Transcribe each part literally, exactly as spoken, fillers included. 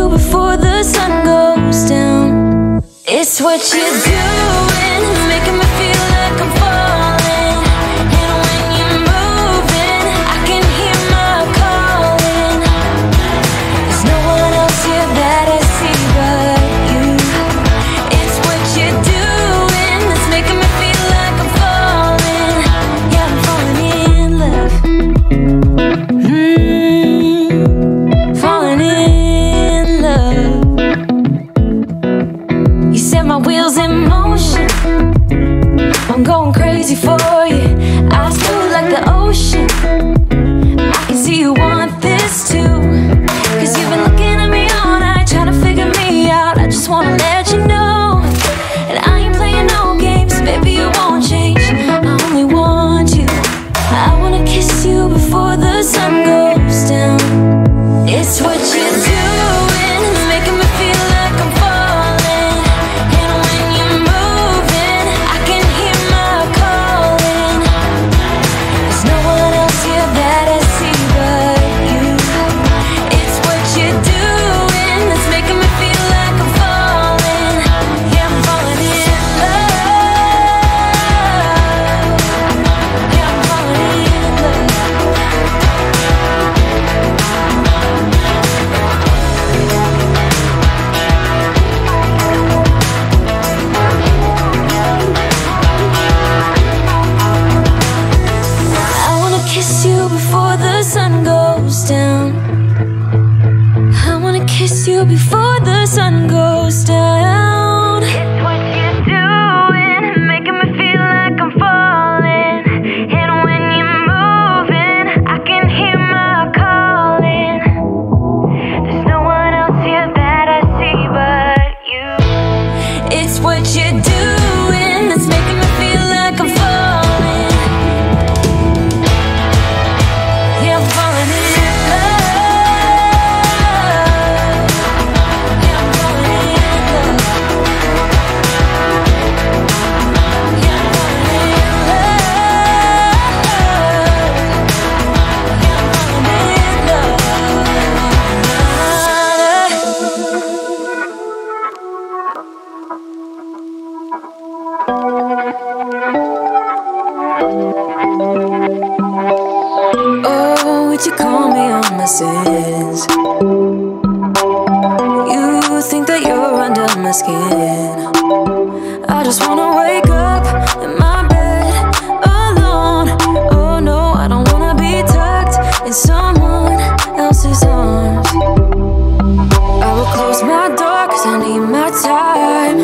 do before the sun goes down. It's what you're doing, making me feel like I'm falling. And when you're moving, I can hear my calling. There's no one else here that I see but you. It's what you're doing, that's making me feel like I'm falling. Yeah, I'm falling in love. Mm-hmm. Falling in love. You set my wheels in motion, I'm going crazy for you. Eyes blue like the ocean, I can see you want this too. Cause you've been looking at me all night, trying to figure me out. I just wanna let you know, and I ain't playing no games. Baby, you won't change, I only want you. I wanna kiss you before the sun goes down. It's what you do. Before the sun goes down, I wanna kiss you before the sun goes down. It's what you're doing, making me feel like I'm falling. And when you're moving, I can hear my calling. There's no one else here that I see but you. It's what you're doing that's making me feel like I'm falling. Oh, would you call me on my sins? You think that you're under my skin. I just wanna wake up in my bed alone. Oh no, I don't wanna be tucked in someone else's arms. I will close my door cause I need my time.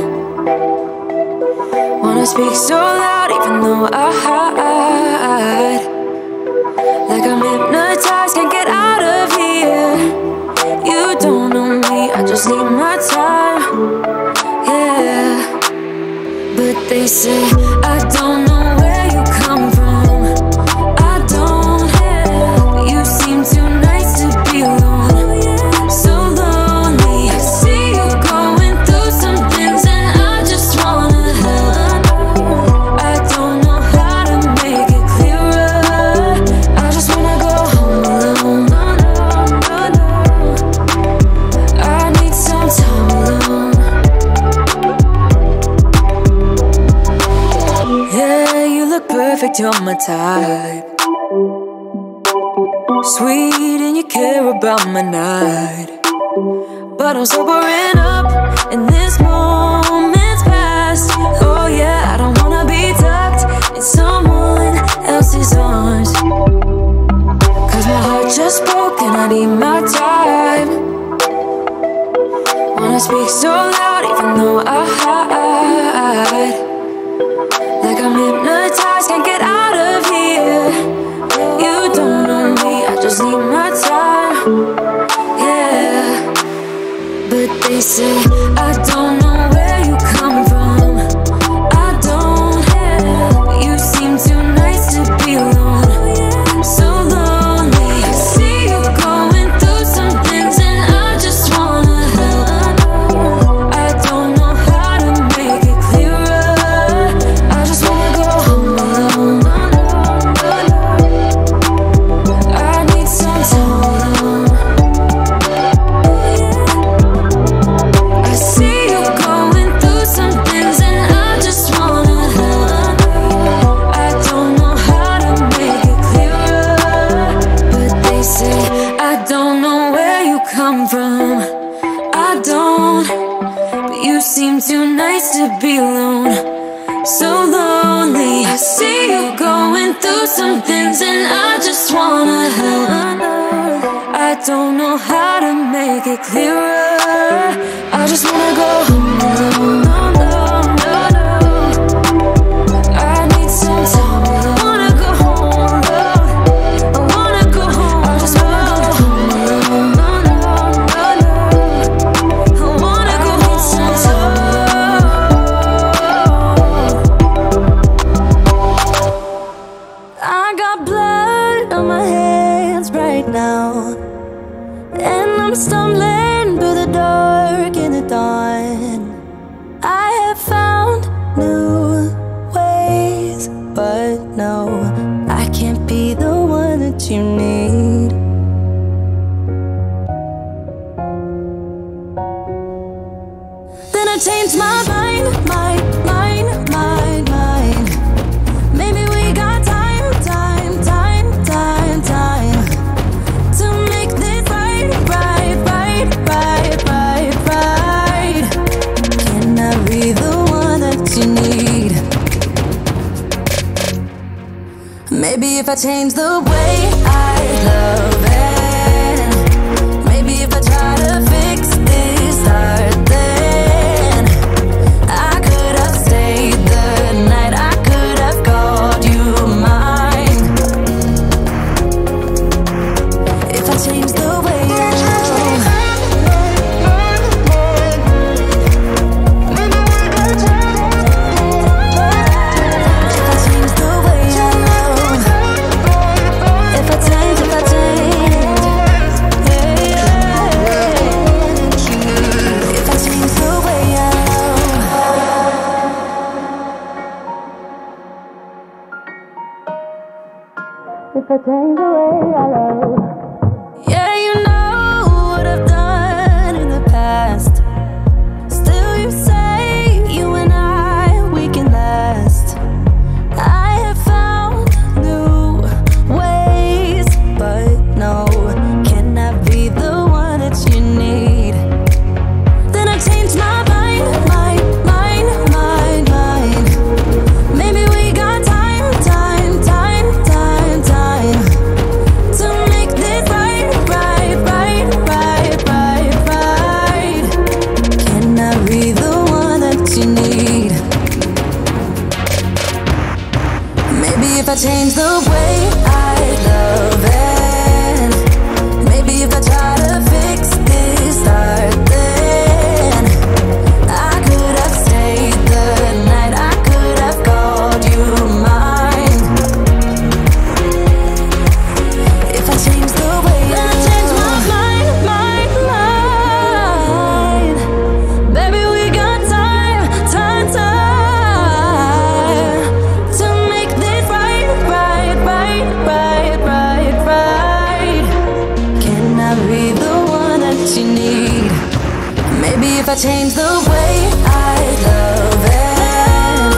Wanna speak so loud even though I hide. Like I'm hypnotized, can't get out of here. You don't know me, I just need my time. Yeah. But they say I don't know where you come from. I don't care. You seem too nice to be alone. So lonely, I see you going through some things and I just wanna help. You're my type, sweet and you care about my night. But I'm sobering up and this moment's past. Oh yeah, I don't wanna be tucked in someone else's arms. Cause my heart just broke and I need my time. Wanna speak so loud even though I hide. Like I'm hypnotized, can't get out of here. You don't know me, I just need my time. Yeah. But they say I don't know where you come from. I don't care. You seem too nice to be alone. So lonely, I see you going through some things and I just wanna help. I don't know how to make it clearer. I need some time alone. come from. I don't, but you seem too nice to be alone. So lonely. I see you going through some things, and I just wanna help. I don't know how to make it clearer. I just wanna go home now. Maybe if I change the way I love it, maybe if I try to fix this heart, then I could have stayed the night, I could have called you mine. If I change the way I If I change the way I love. Yeah, you know what I've done in the past. Still you say you and I, we can last. I have found new ways, but no, cannot be the one that you need. Then I change my mind, my change the way I love it. Maybe if I try to fix this heart, then I could have stayed the night, I could have called you mine. If I change the way I change my mind, mind, mind. Baby, we got time, time, time to make this right, right, right. Can I be the one that you need? Maybe if I change the way I love it,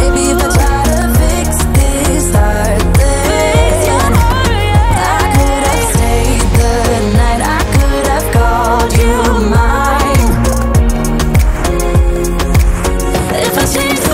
maybe if I try to fix this heart, then I could have stayed the night, I could have called you mine. If I change the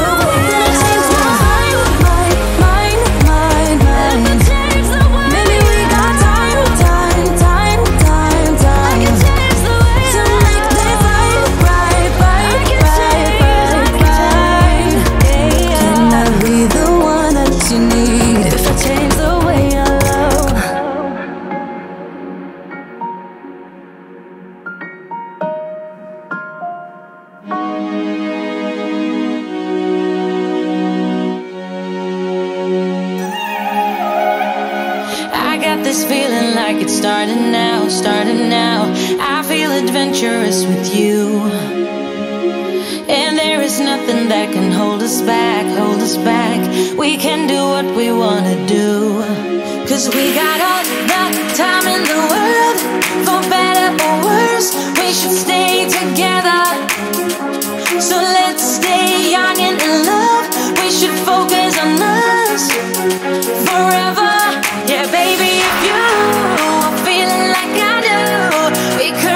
starting now, starting now. I feel adventurous with you, and there is nothing that can hold us back, hold us back. We can do what we wanna do, 'cause we got all the time in the world. For better or worse, we should stay together. So let's stay young and in love. We should focus on us forever. Yeah, baby, if you feeling like I do, we could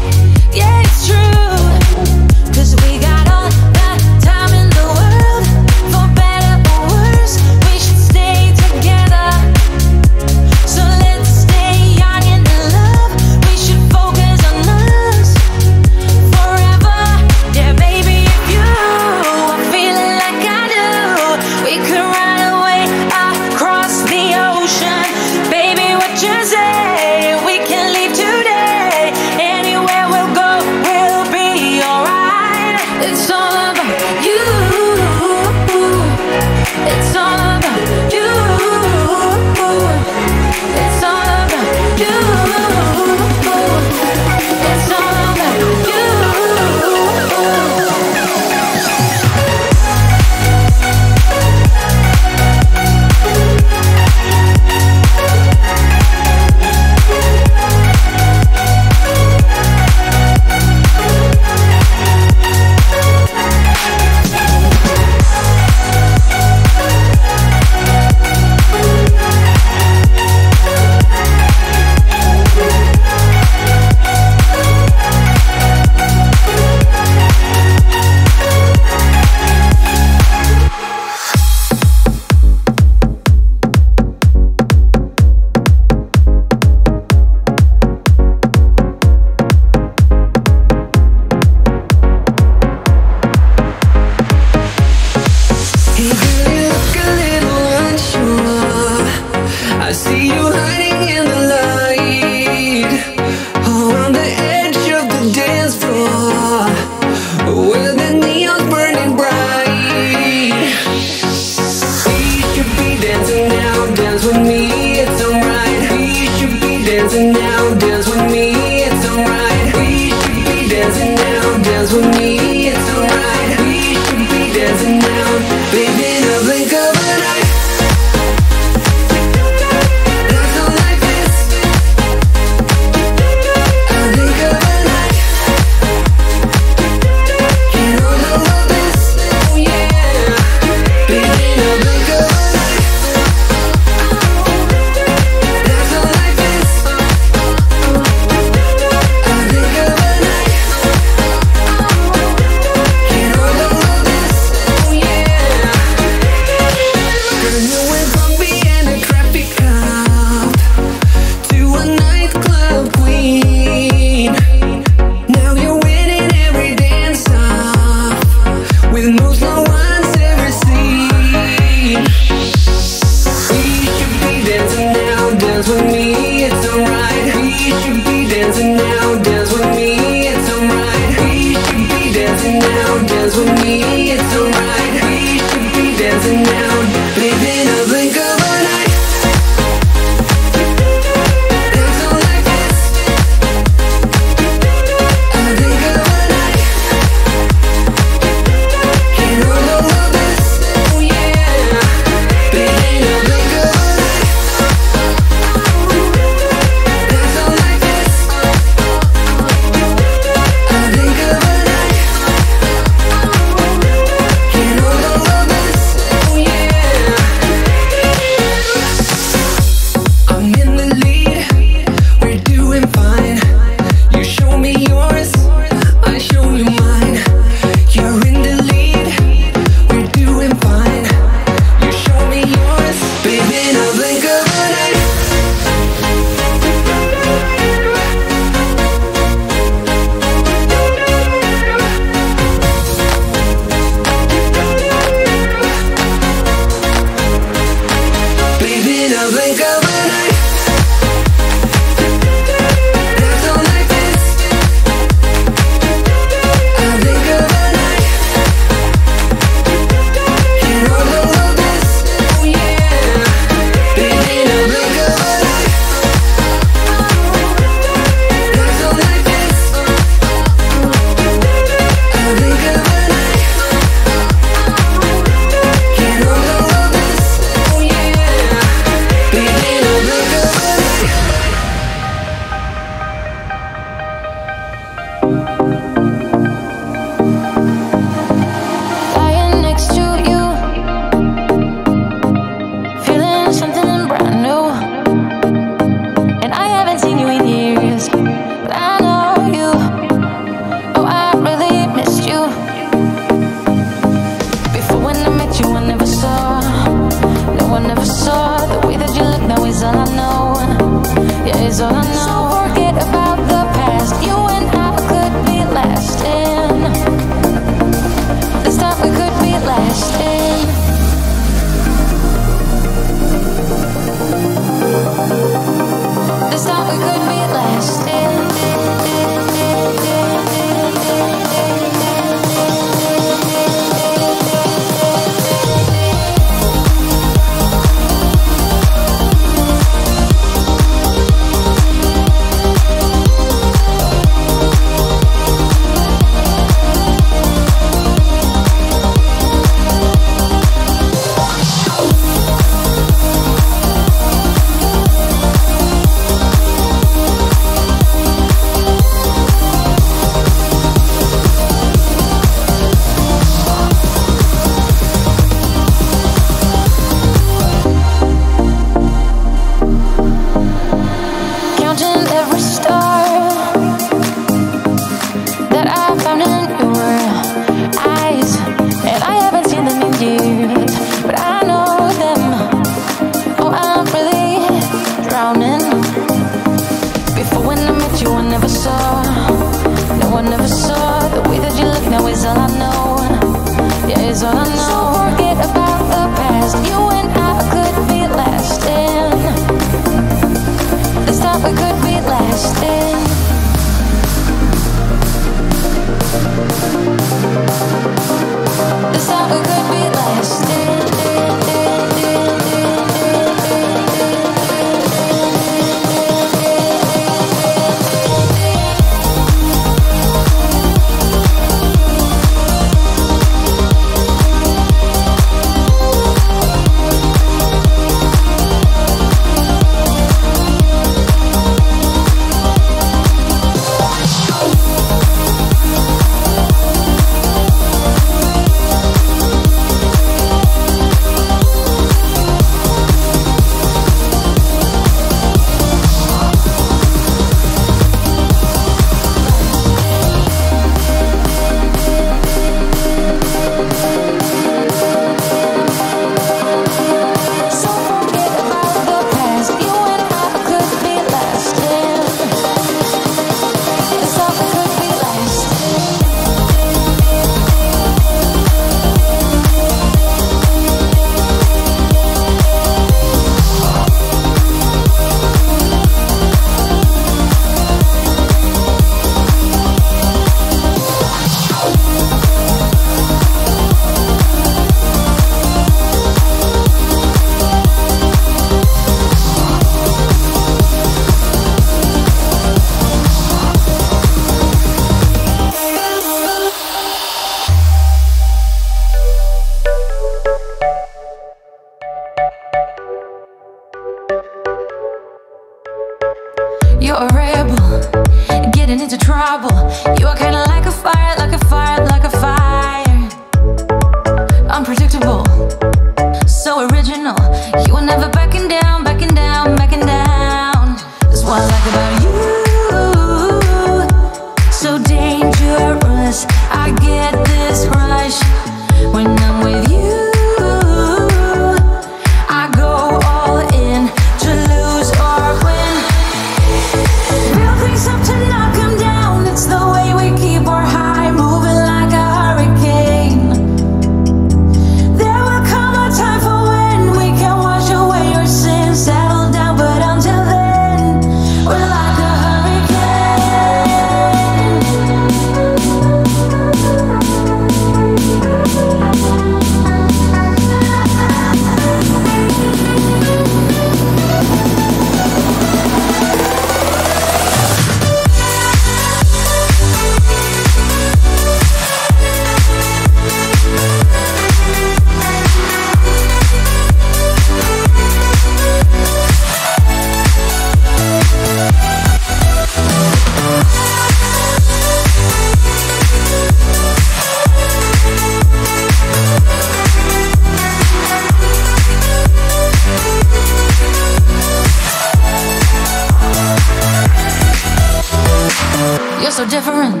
so different,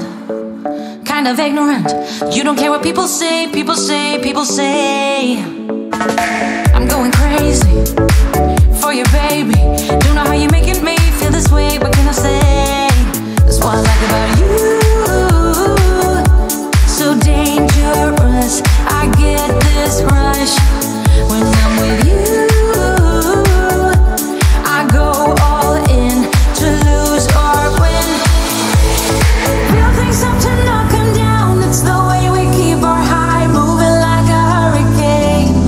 kind of ignorant. You don't care what people say, people say, people say. I'm going crazy for your baby. Don't know how you're making me feel this way. What can I say? That's what I like about you. So dangerous, I get this rush when I'm with you. I go all in to lose or win. Build things up to knock them down. It's the way we keep our high, moving like a hurricane.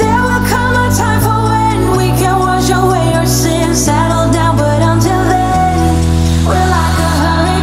There will come a time for when we can wash away our sins, settle down, but until then, we're like a hurricane.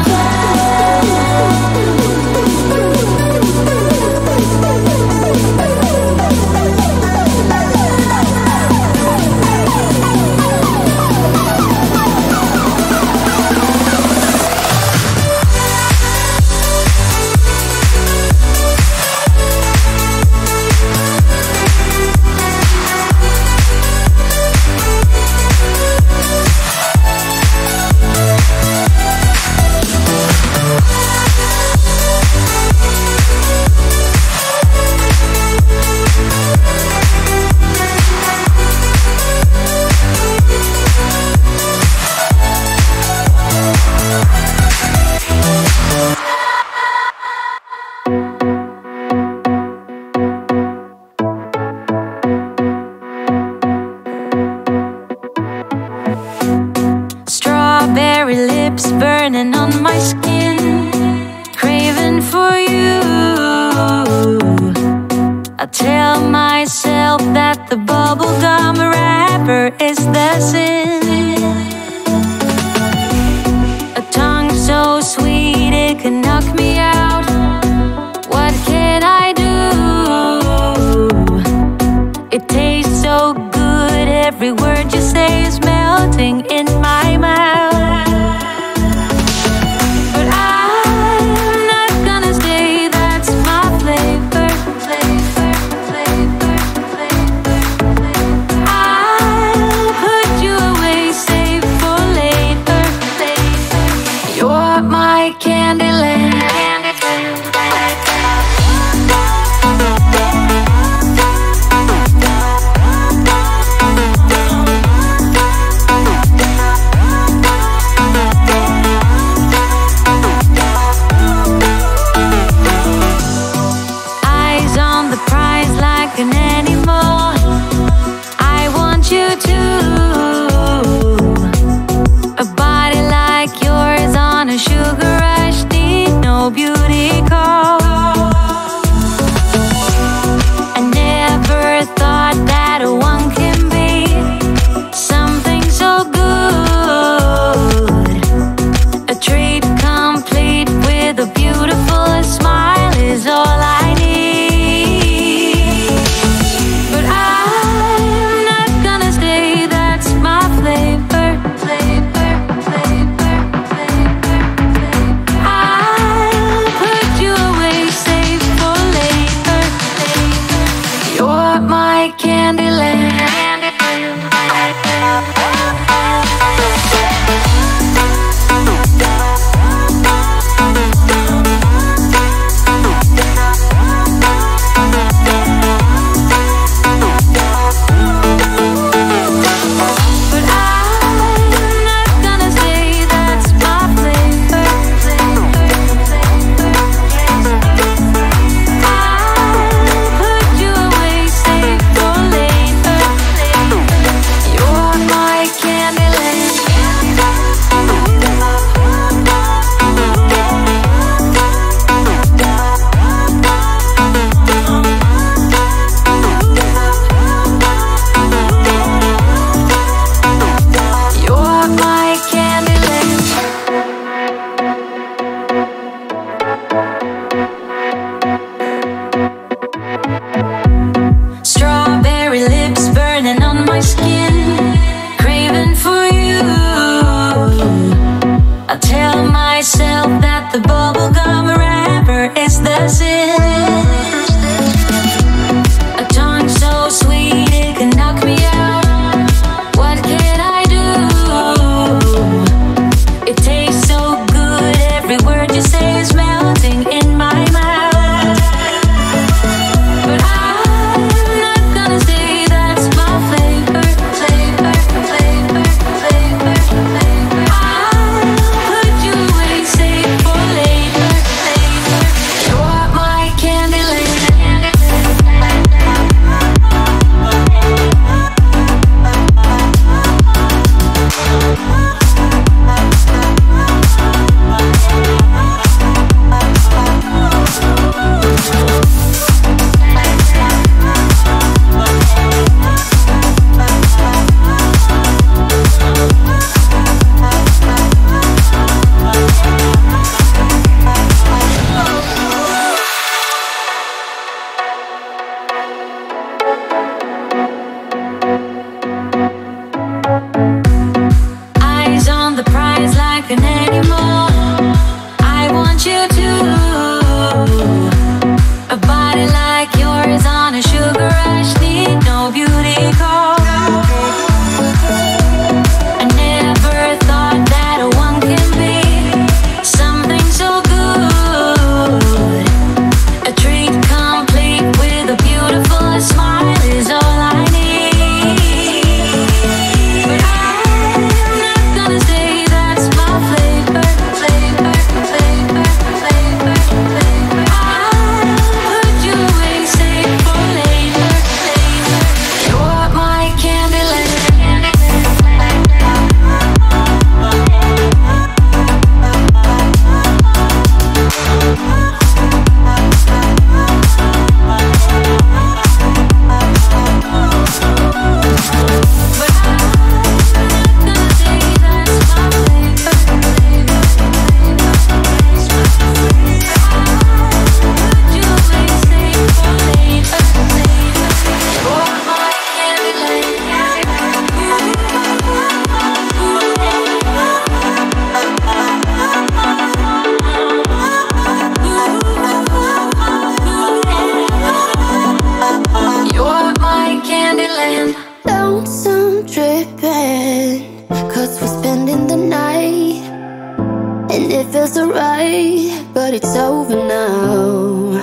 it's over now.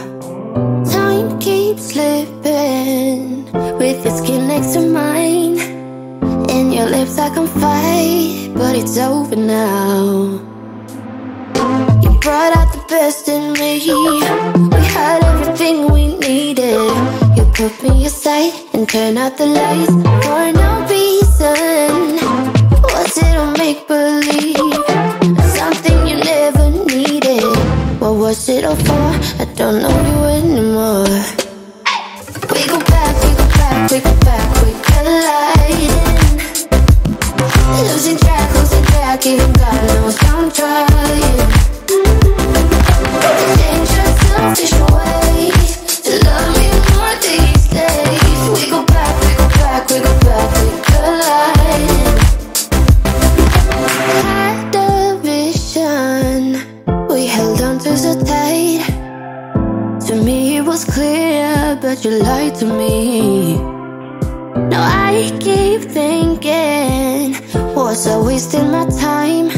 Time keeps slipping with your skin next to mine, and your lips like on fire, but it's over now. You brought out the best in me. We had everything we needed. You put me aside and turn out the lights for no reason. Was it a make-believe? Something you never needed. What was it all for? I don't know you anymore. We go back, we go back, we go back, we colliding. Losing track, losing track, even God knows I'm trying. The dangerous selfish way to love me more these days. We go back, we go back, we go back, we colliding. Had a vision, we held on to so tight. To me it was clear, but you lied to me. Now I keep thinking, was I wasting my time,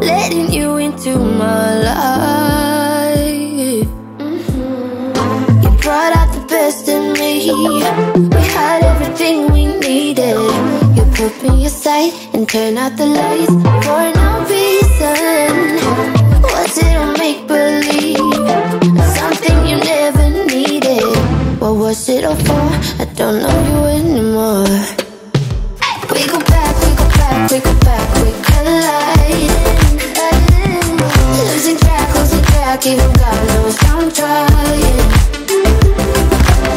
letting you into my life? Mm-hmm. You brought out the best in me. We had everything we needed. You put me aside and turned out the lights for no reason. Was it a make-believe? Something you never needed. What was it all for? I don't know you anymore. We go back, we go back, we go back, we colliding. Losing track, losing track, even God knows I'm trying.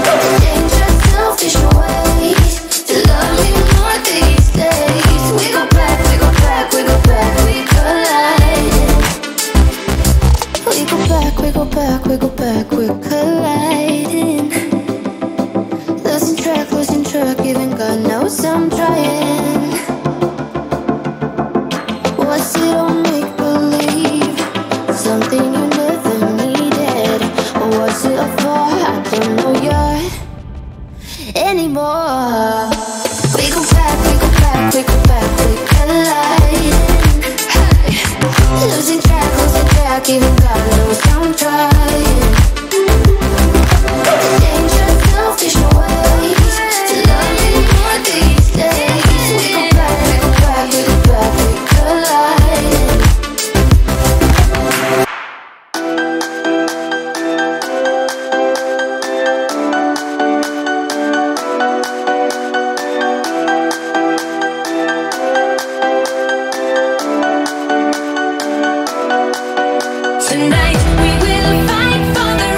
The dangerous, selfish way to love me more these days. We go back, we go back, we go back, we colliding. We go back, we go back, we go back, we're colliding. Losing track, losing track, even God knows I'm trying. Was it all make-believe? Something you never needed. Or was it all for? I don't know you anymore. We go back, we go back, we go back, we colliding. Hey. Losing track, losing track, even God knows I'm trying. The dangerous, selfish ways to love you more these days. We go back, we go back, we go back, we collide. Tonight we will fight for the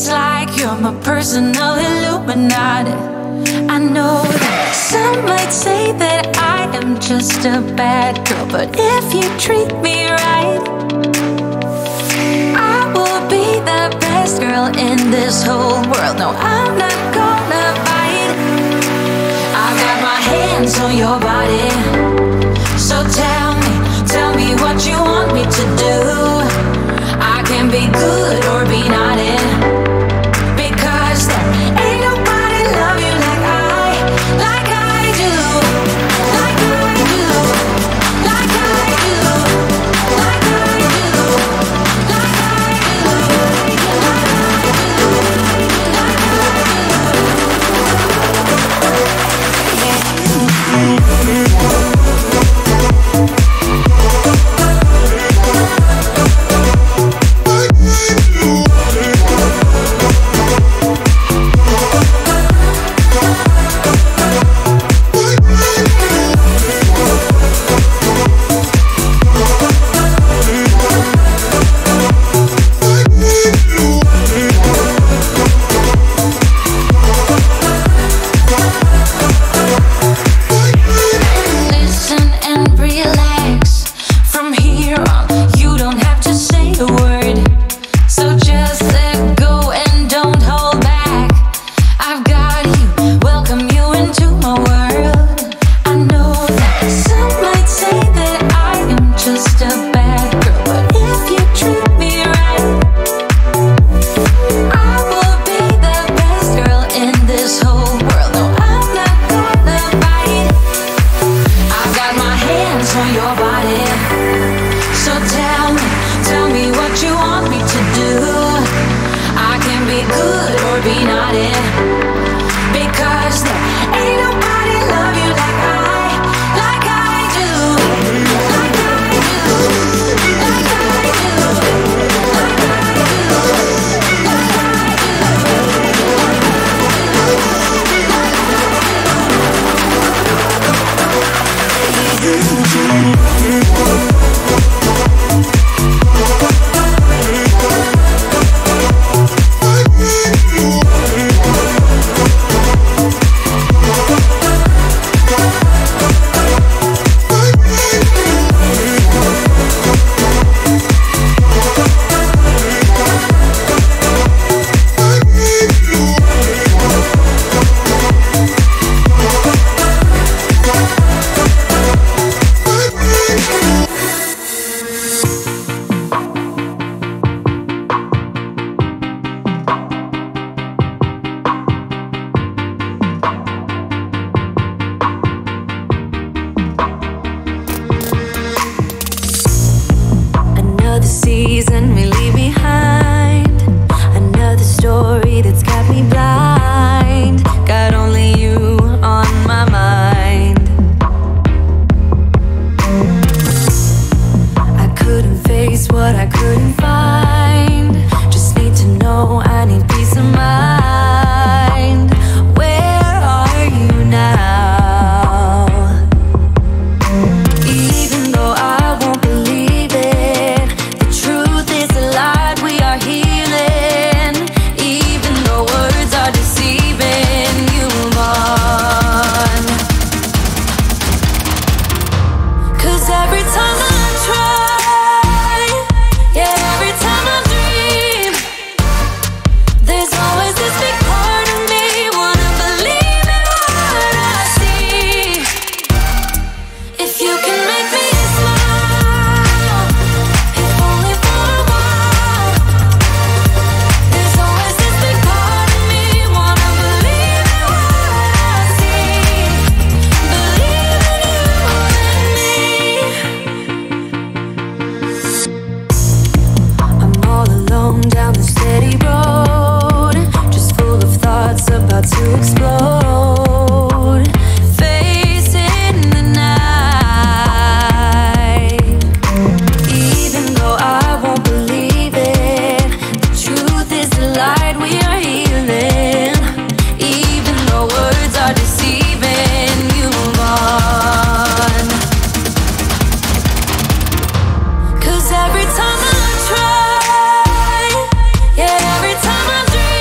It's like you're my personal Illuminati. I know that some might say that I am just a bad girl, but if you treat me right, I will be the best girl in this whole world. No, I'm not gonna bite. I've got my hands on your body, so tell me, tell me what you want me to do. I can be good or be naughty, because there ain't nobody love you like I, like I do, like I do, like I do, like I do, like I do, like I do. Cause every time I try, yeah, every time I dream,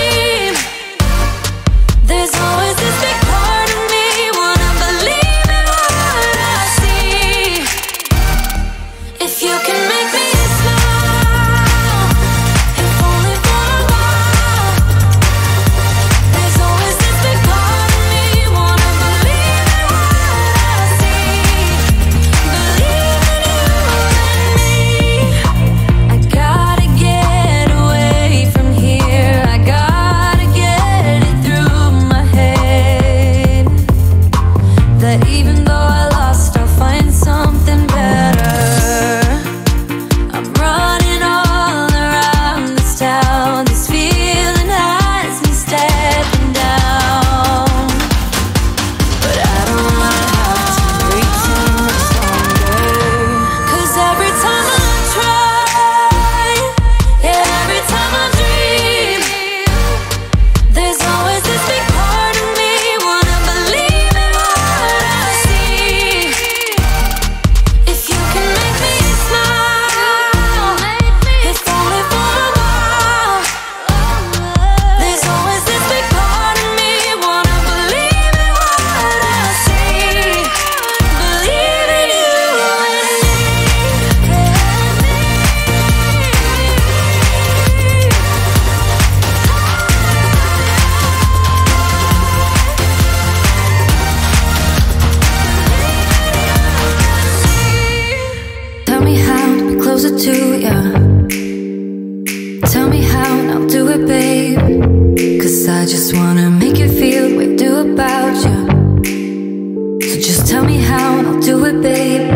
just wanna make you feel we do about you. So just tell me how, I'll do it, babe.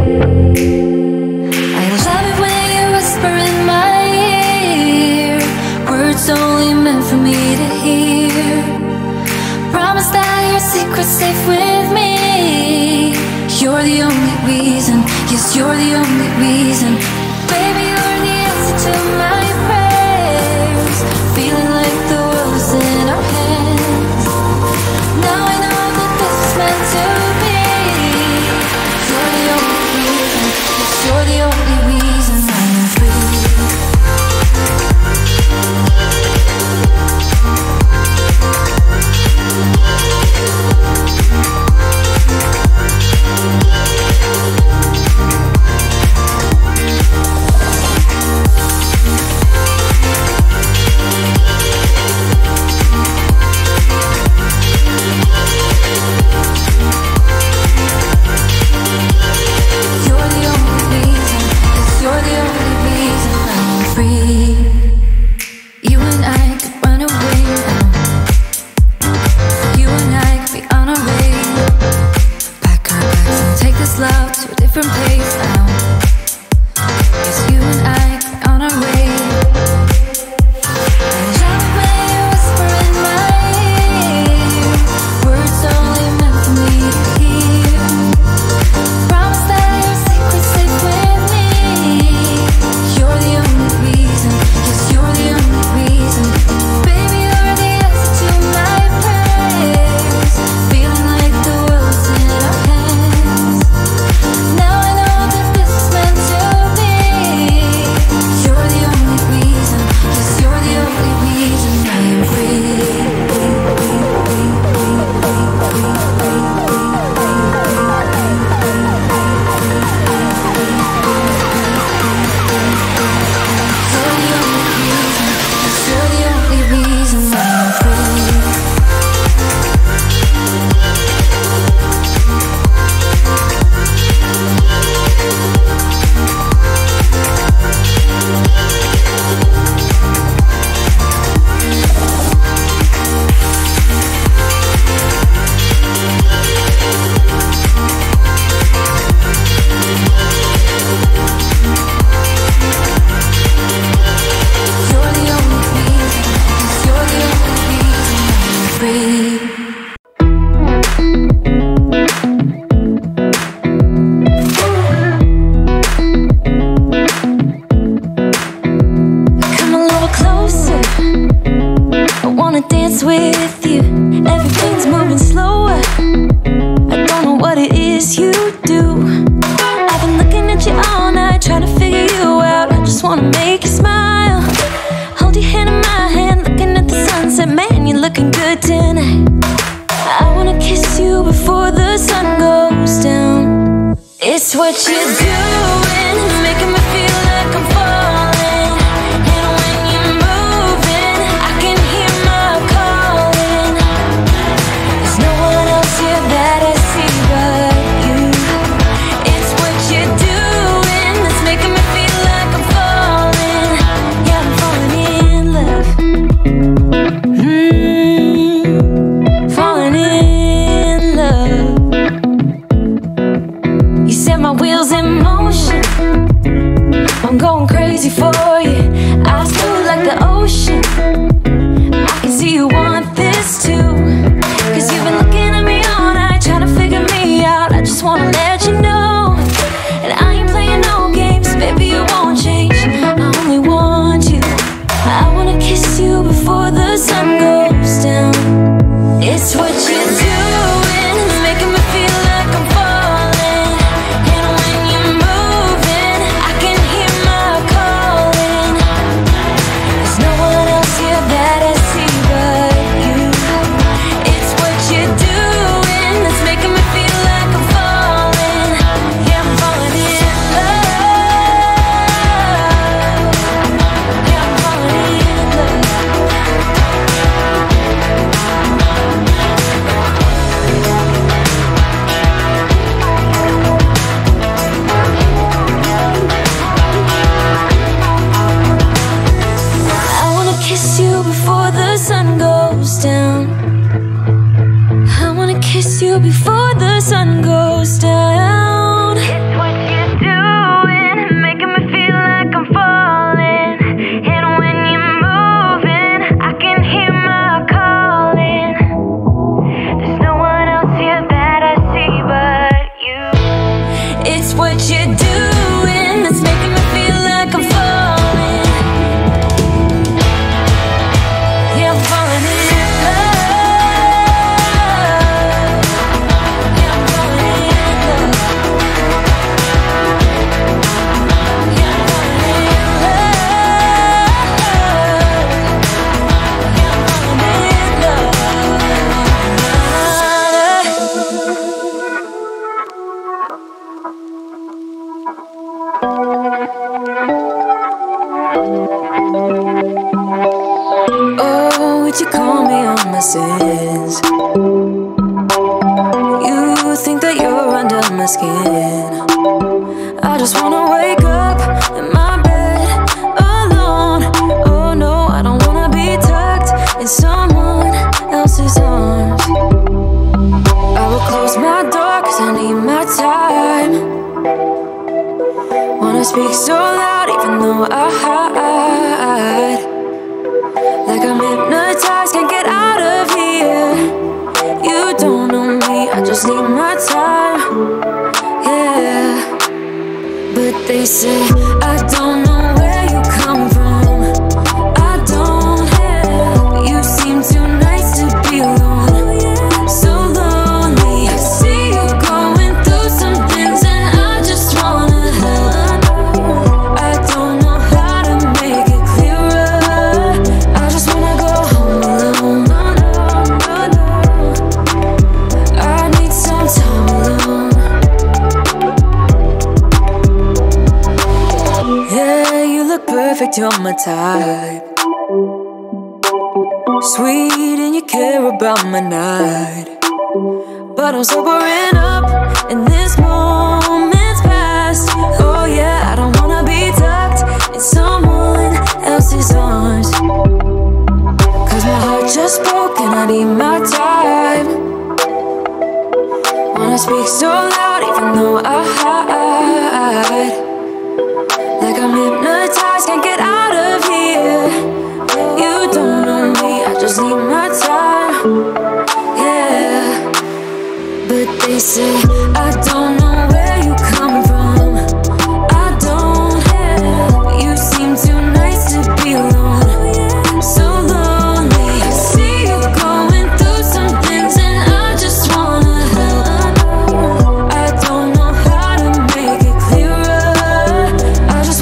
I love it when you whisper in my ear, words only meant for me to hear. Promise that your secret's safe with me. You're the only reason, yes, you're the only reason. Baby, you're the answer to my prayers. Feeling like the world is in our hands. Now I know that this is meant to be. You're the only reason, yes, you're the only reason I am free. Wheels in motion. you before the sun goes down. It's what you're doing, making me feel like I'm falling. And when you're moving, I can hear my calling. There's no one else here that I see but you. It's what you're doing that's making me feel like I'm falling. Oh, would you call me on my sins? You think that you're under my skin. I just wanna wake up in my bed alone. Oh no, I don't wanna be tucked in someone else's arms. I will close my door cause I need my time. Wanna speak so loud even though I hide. Like I'm hypnotized, can't get out of here. You don't know me, I just need my time. Yeah. But they say I don't know where you come from. I don't care. You seem too nice to be alone. You're my type, sweet and you care about my night. But I'm sobering up and this moment's past. Oh yeah, I don't wanna be tucked in someone else's arms. Cause my heart just broke and I need my time. Wanna speak so loud even though I hide. Like I'm hypnotized, can't get out of here. You don't know me, I just need my time. Yeah. But they say I don't know where you come from. I don't care. You seem too nice to be alone. So lonely, I see you going through some things and I just wanna help. I don't know how to make it clearer.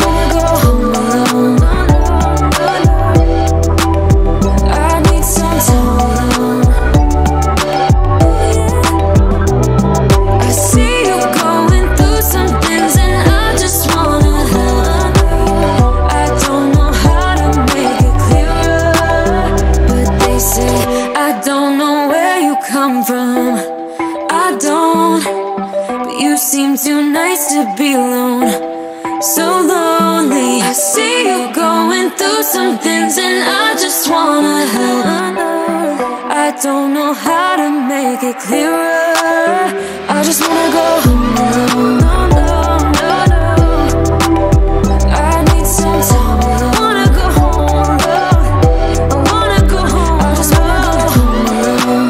Seem too nice to be alone. So lonely, I see you going through some things and I just wanna help. I don't know how to make it clearer. I just wanna go home alone. No, no, no, no. I need some time alone. I wanna go home alone. I wanna go home. I just wanna go home alone.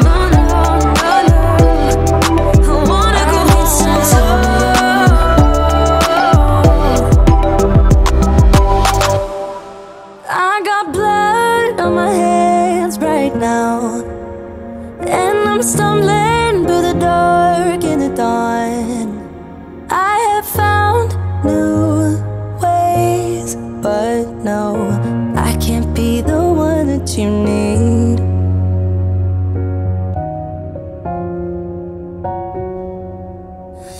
Stumbling through the dark in the dawn. I have found new ways, but no, I can't be the one that you need.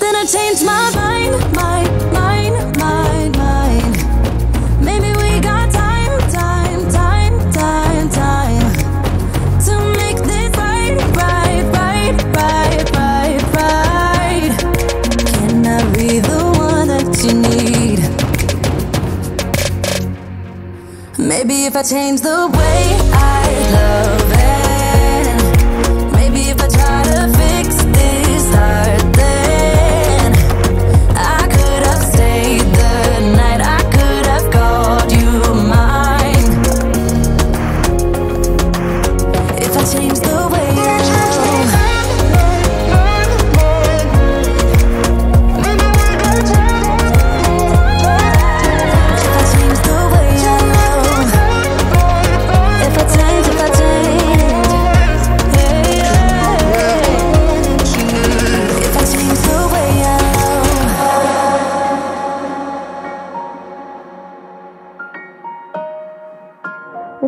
Then I changed my mind, mind, mind, mind, mind. Maybe we got time, time, time, time, time to make this right, right. Right, right, right. Can I be the one that you need? Maybe if I change the way I love it, maybe if I try to fix this.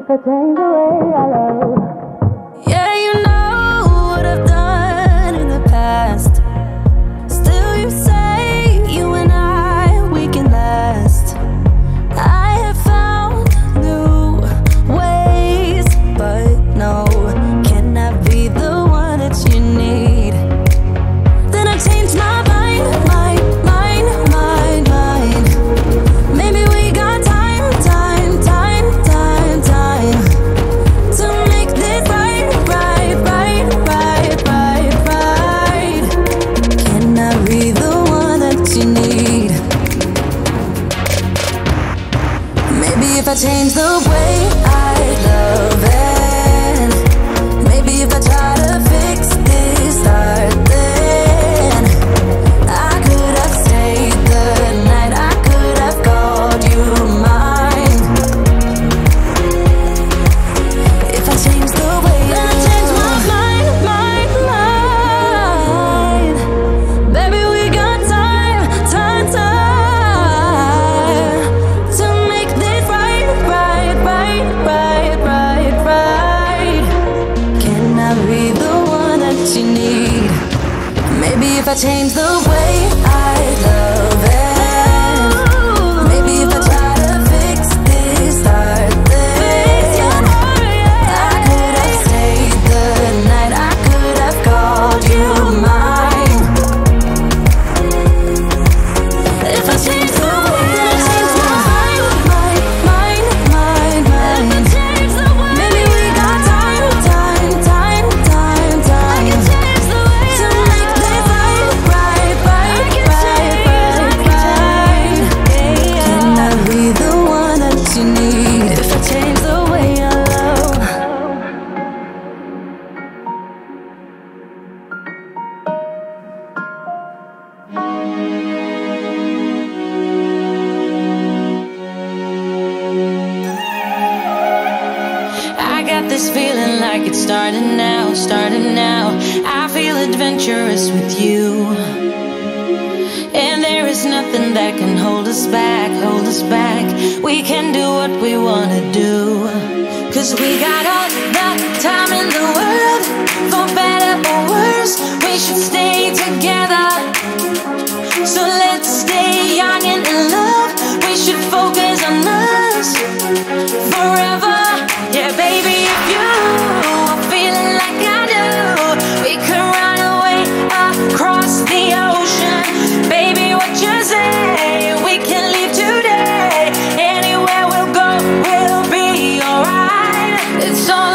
if I change the way I love. Yeah, you know what I've done in the past. Still you say you and I, we can last. I have found new ways, but no, cannot be the one that you need. Then I changed my mind, my I change the way I love it. Maybe if I try to fix this start, then I could have stayed the night. I could have called you mine. If I change the way I change my mind, mind, mind. Baby, we got time, time, time to make this right, right, right. Can I be the one that you need? Maybe if I change the way I love it. This feeling like it's starting now, starting now. I feel adventurous with you, and there is nothing that can hold us back, hold us back. We can do what we want to do, 'cause we got all the time in the world. For better or worse, we should stay together. So let's stay young and in love. We should focus on us forever. Yeah, baby, if you are feeling like I do, we could run away across the ocean. Baby, what you say? We can leave today. Anywhere we'll go, we'll be alright. It's all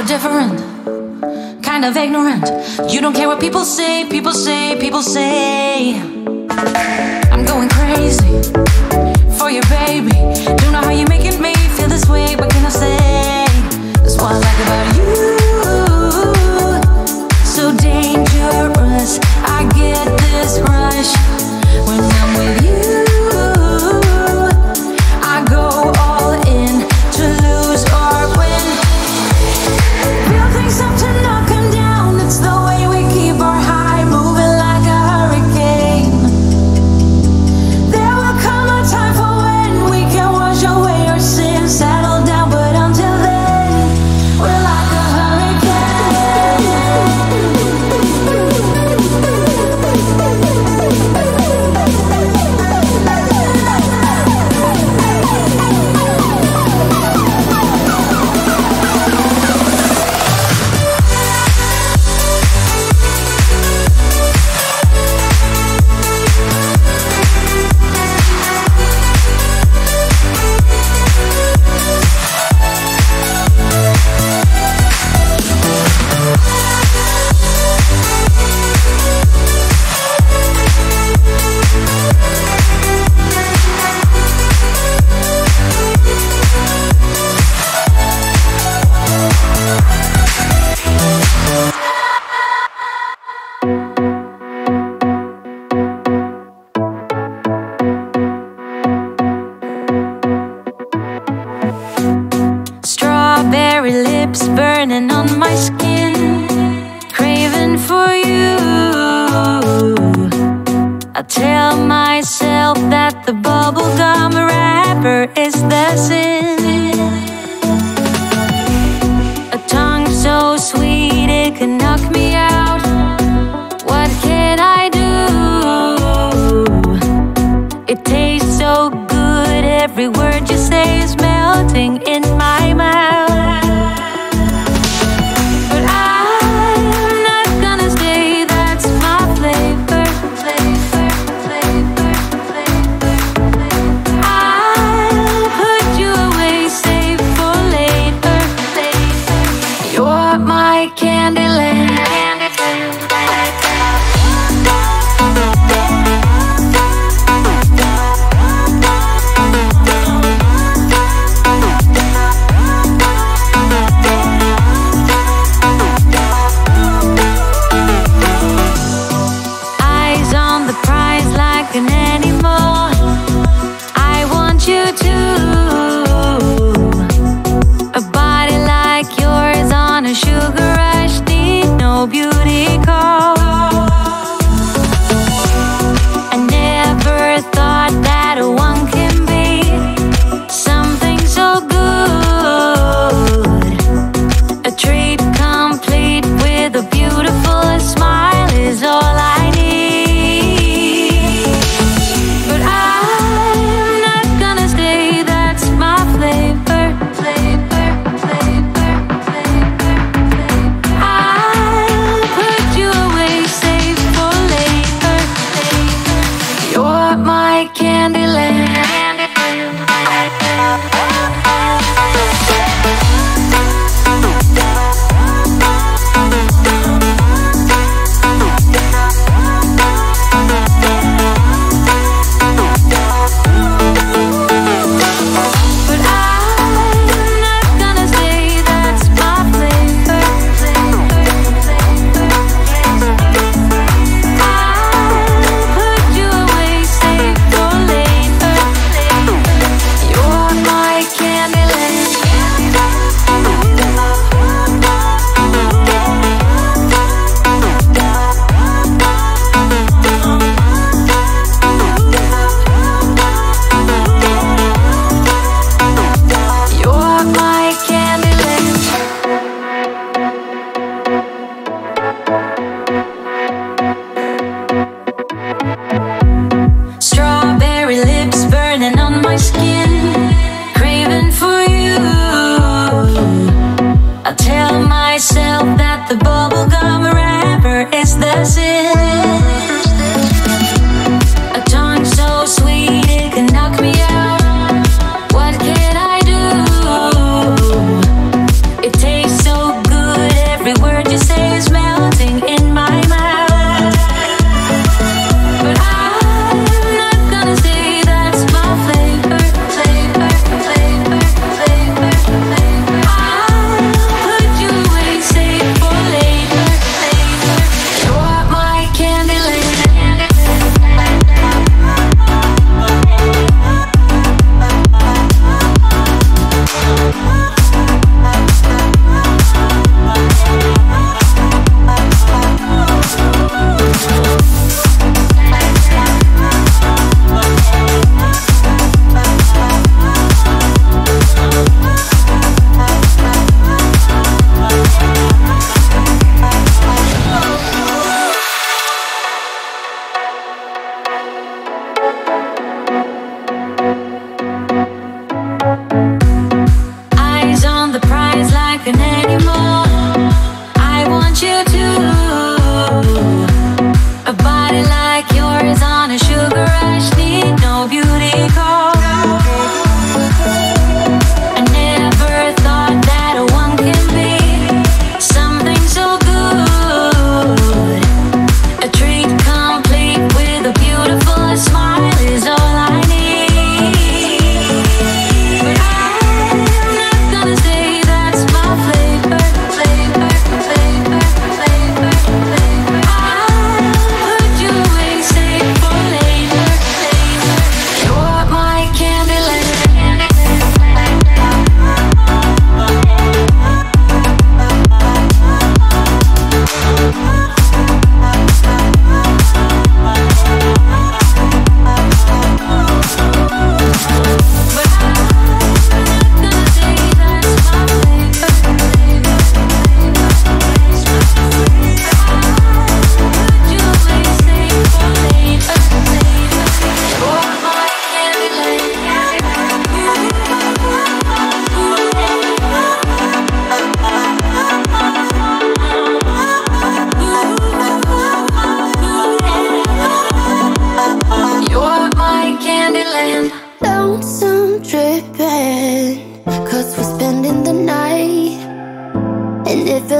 so different, kind of ignorant. You don't care what people say, people say, people say. I'm going crazy for your baby. Don't know how you're making me feel this way. What can I say? That's what I like about you. So dangerous, I get this rush when I'm with you. I go all in to lose or win. Build things up to knock them down. It's the way we keep our high, moving like a hurricane. There will come a time for when we can wash away our sins, settle down, but until then, we're like a hurricane. Burning on my skin, craving for you. I tell myself that the bubblegum wrapper is the sin. A tongue so sweet it can knock me out. What can I do? It tastes so good, every word you say is melting in my mouth.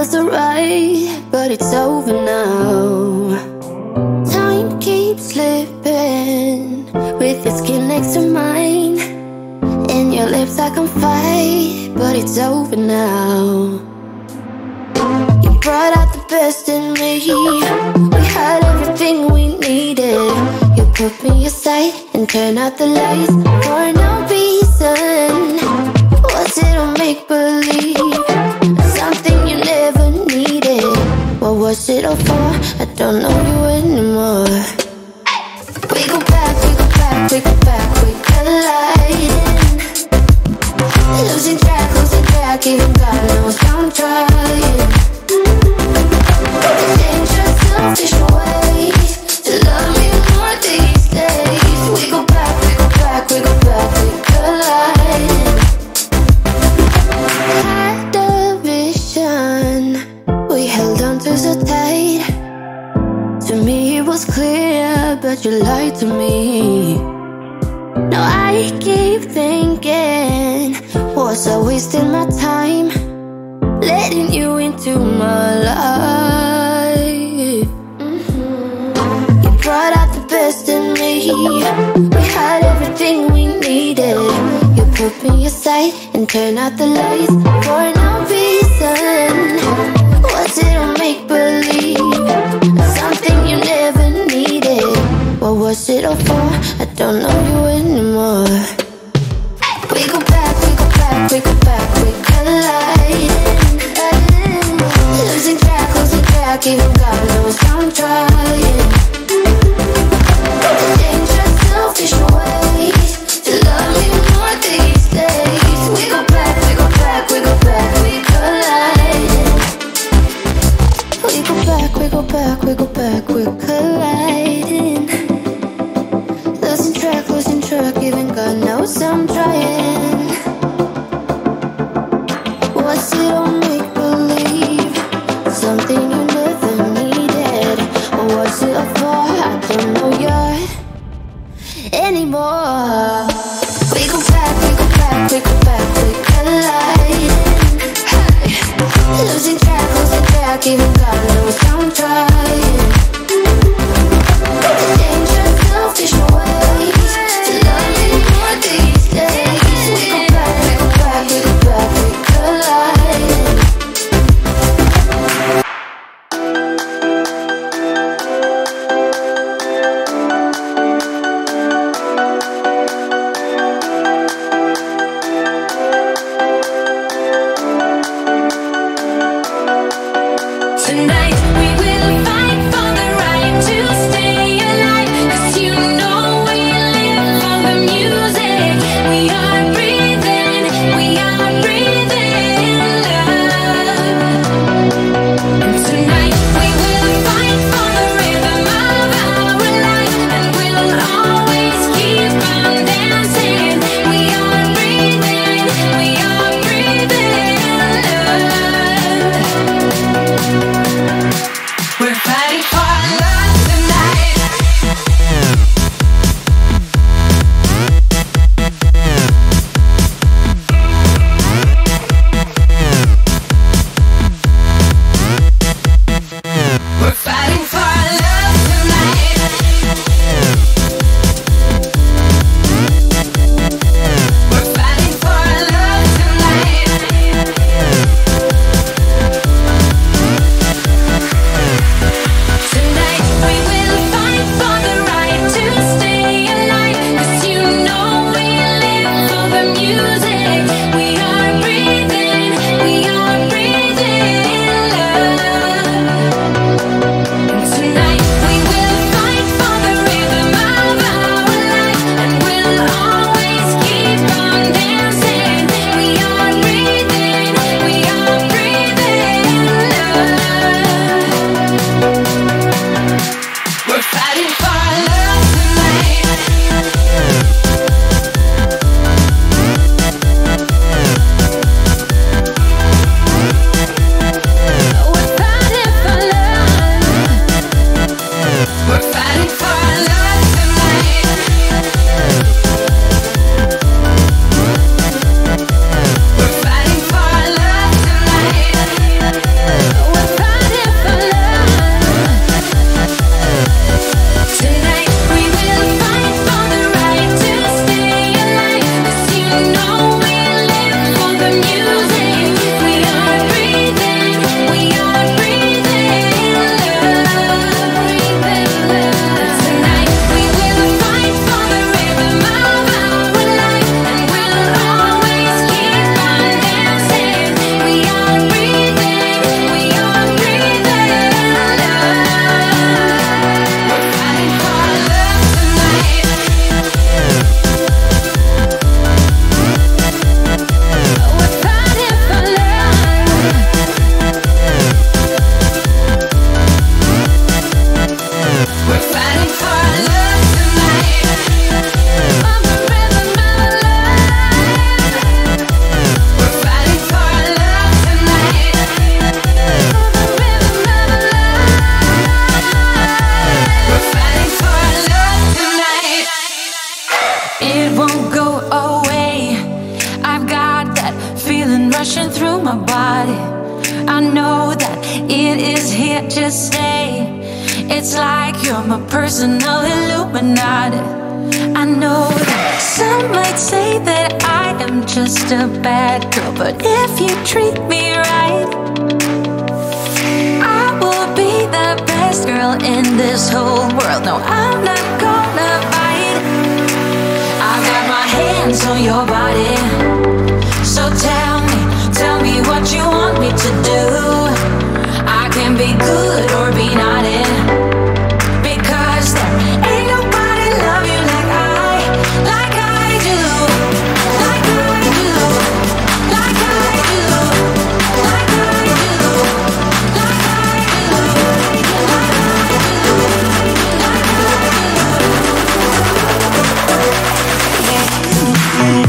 feels alright, but it's over now. Time keeps slipping with your skin next to mine, and your lips I can fight, but it's over now. You brought out the best in me. We had everything we needed. You put me aside and turn out the lights for no reason. Was it a make-believe? Something you never needed. What was it all for? I don't know you anymore. We go back, we go back, we go back, we colliding. Losing track, losing track, even God knows I'm trying. But the dangerous selfish way to love me more these days. We go back, we go back, we go back, we colliding. Had a vision, we held on to so tight. To me it was clear, but you lied to me. Now I keep thinking, was I wasting my time, letting you into my life? Mm-hmm. You brought out the best in me. We had everything we needed. You put me aside and turned out the lights for no reason. Was it a make-believe? Something you never needed. What was it all for? I don't know you anymore. We go back, we go back, we go back, we colliding. Losing track, losing track, even God knows I'm trying. The dangerous, selfish way to love me more these days. We go back, we go back, we go back, we colliding. We go back, we go back, we go back, we colliding. Losing track, losing track, even God knows I'm trying. What's it all make believe? Something you never needed. Or what's it all for? I don't know you anymore. We go back, we go back, we go back, we colliding. Hey. Losing track, losing track, even God knows I'm trying. The dangerous, selfish ways to love me more these days. We go back, we go back, we go back, we colliding. Tonight we will fight for the just stay. It's like you're my personal Illuminati. I know that some might say that I am just a bad girl, but if you treat me right, I will be the best girl in this whole world. No, I'm not gonna bite. I got my hands on your body, so tell me, tell me what you want me to do. I can be good or be naughty, because there ain't nobody love you like I, like I do, like I do, like I do, like I do, like I do, like I do, like I do.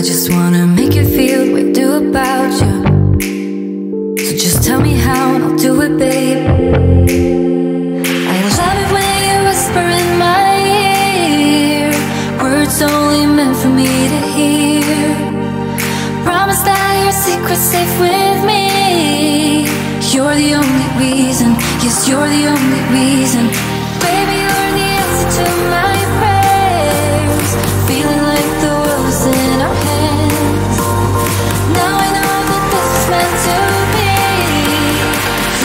I just wanna make you feel what we do about you. So just tell me how and I'll do it, babe. I love it when you whisper in my ear, words only meant for me to hear. Promise that your secret's safe with me. You're the only reason, yes, you're the only reason. Baby, you're the answer to my prayers. Feeling like the world is in our hands. Now I know that this is meant to be.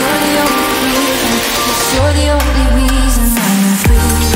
You're the only reason, yes, you're the only reason I'm free.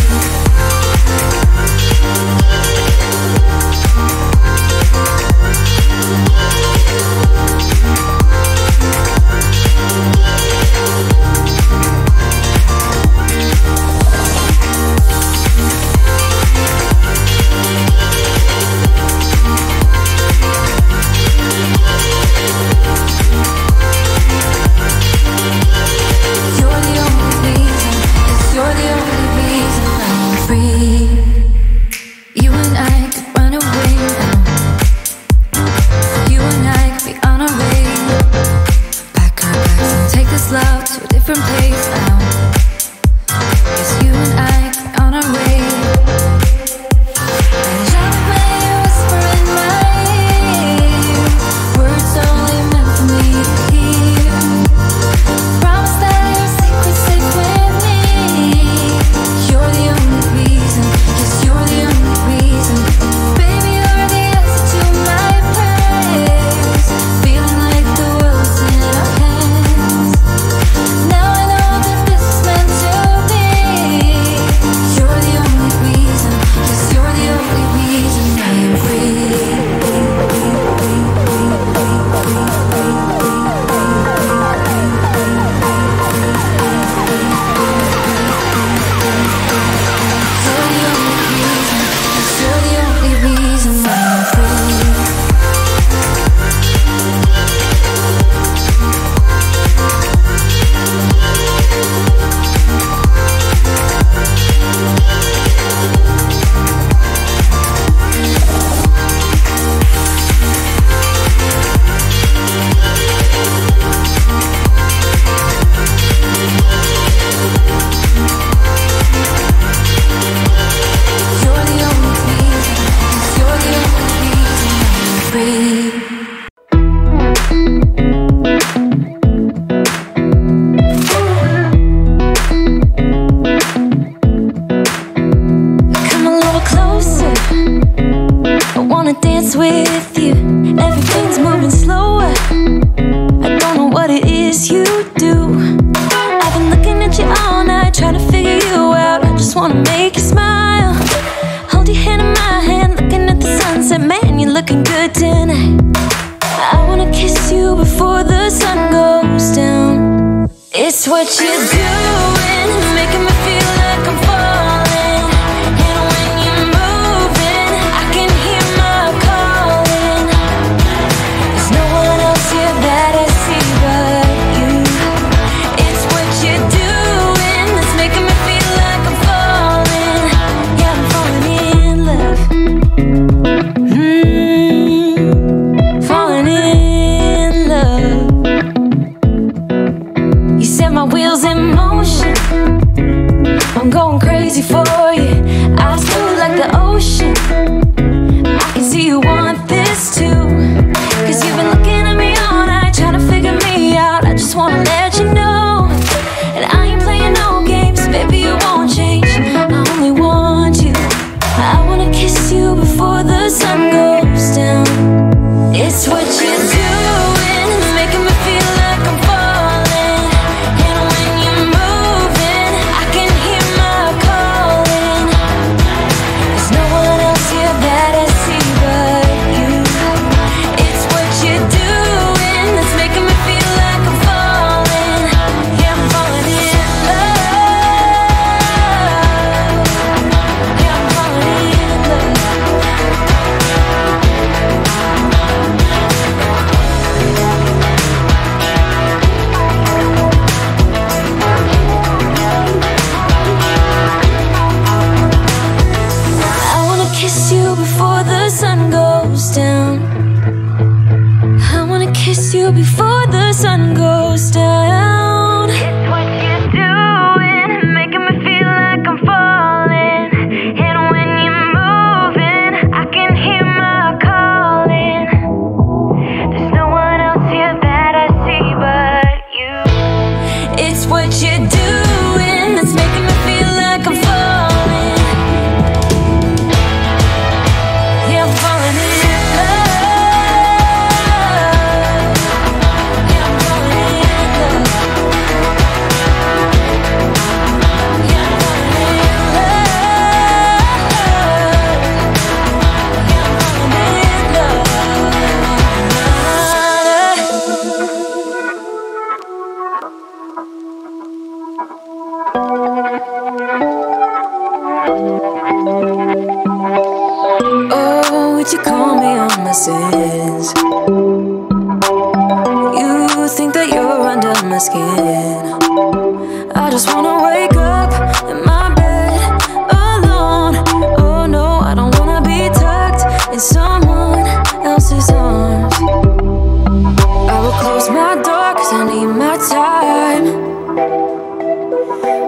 My wheels in my kisses. You think that you're under my skin. I just wanna wake up in my bed alone. Oh no, I don't wanna be tucked in someone else's arms. I will close my door cause I need my time.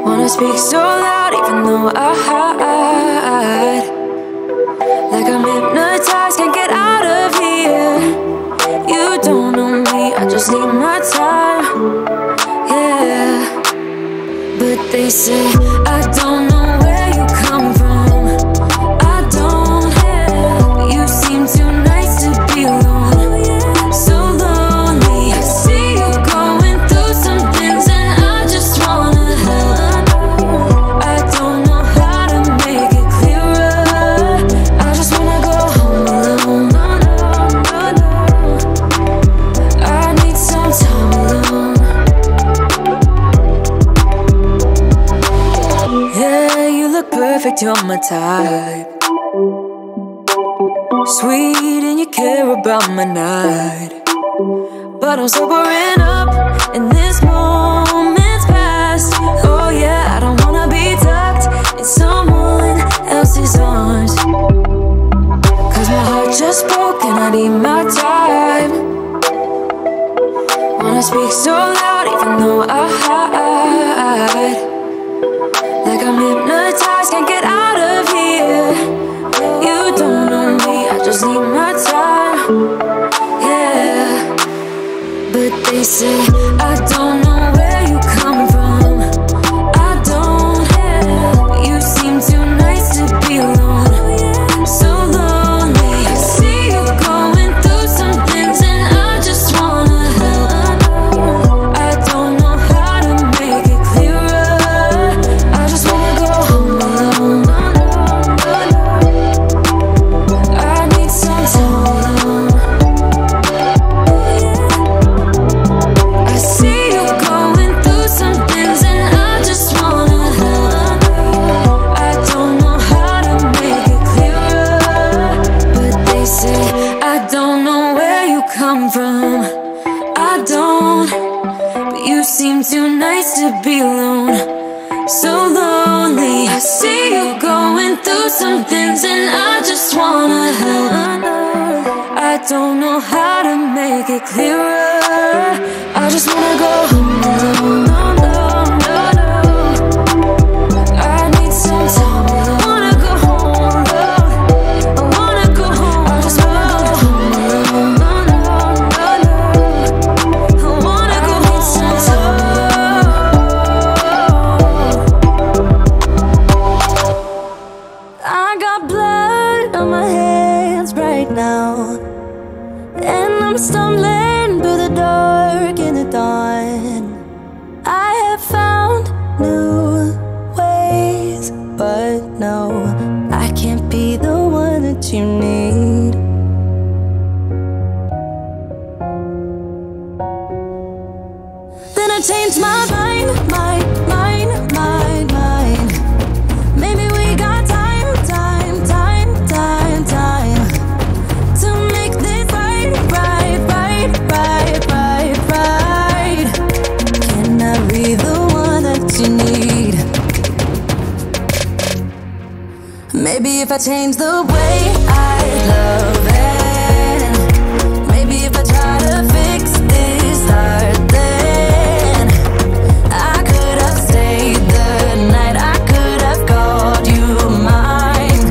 Wanna speak so loud even though I hide. Like I'm hypnotized, can't get out of here. You don't know me, I just need my time. Yeah. But they say I don't know where you come from. I don't care. You seem too nice to be alone. So lonely. I see you going through some things and I just wanna help. I don't know how to make it clearer. I just wanna go home alone. I need some time alone. Yeah, you look perfect, you're my type. Sweet and you care about my night. But I'm sobering up and this moment's past. Oh yeah, I don't wanna be tucked in someone else's arms. Cause my heart just broke and I need my time. Wanna speak so loud even though I hide. Like I'm hypnotized, can't get out of here. You don't know me, I just need my time. Yeah. But they say I don't know where you come from. I don't care. You seem too nice to be alone. So lonely. I see you going through some things and I just wanna help. I don't know how to make it clearer. I just wanna go home alone. I need some time alone. I see you going through some things and I just wanna help. I don't know how to make it clearer. But they say I don't know where you come from. I don't. But you seem too nice to be alone. So lonely. I see you going through some things and I just wanna help. I don't know how to make it clearer. I just wanna go home alone. No, no, no, no. I need some time alone. I wanna go home alone. I wanna go home. I just wanna go home alone. No, no, no, no. I wanna go home alone. I got blood on my hands right now, and I'm stumbling through the dark in the dawn. I have found new ways, but no, I can't be the one that you need. Then I changed my mind, mind, mind, mind, mind. Maybe we got time, time, time, time, time to make this right, right, right, right, right, right. Can I be the one that you need? Maybe if I change the way I love it, maybe if I try to fix this start, then I could have stayed the night. I could have called you mine.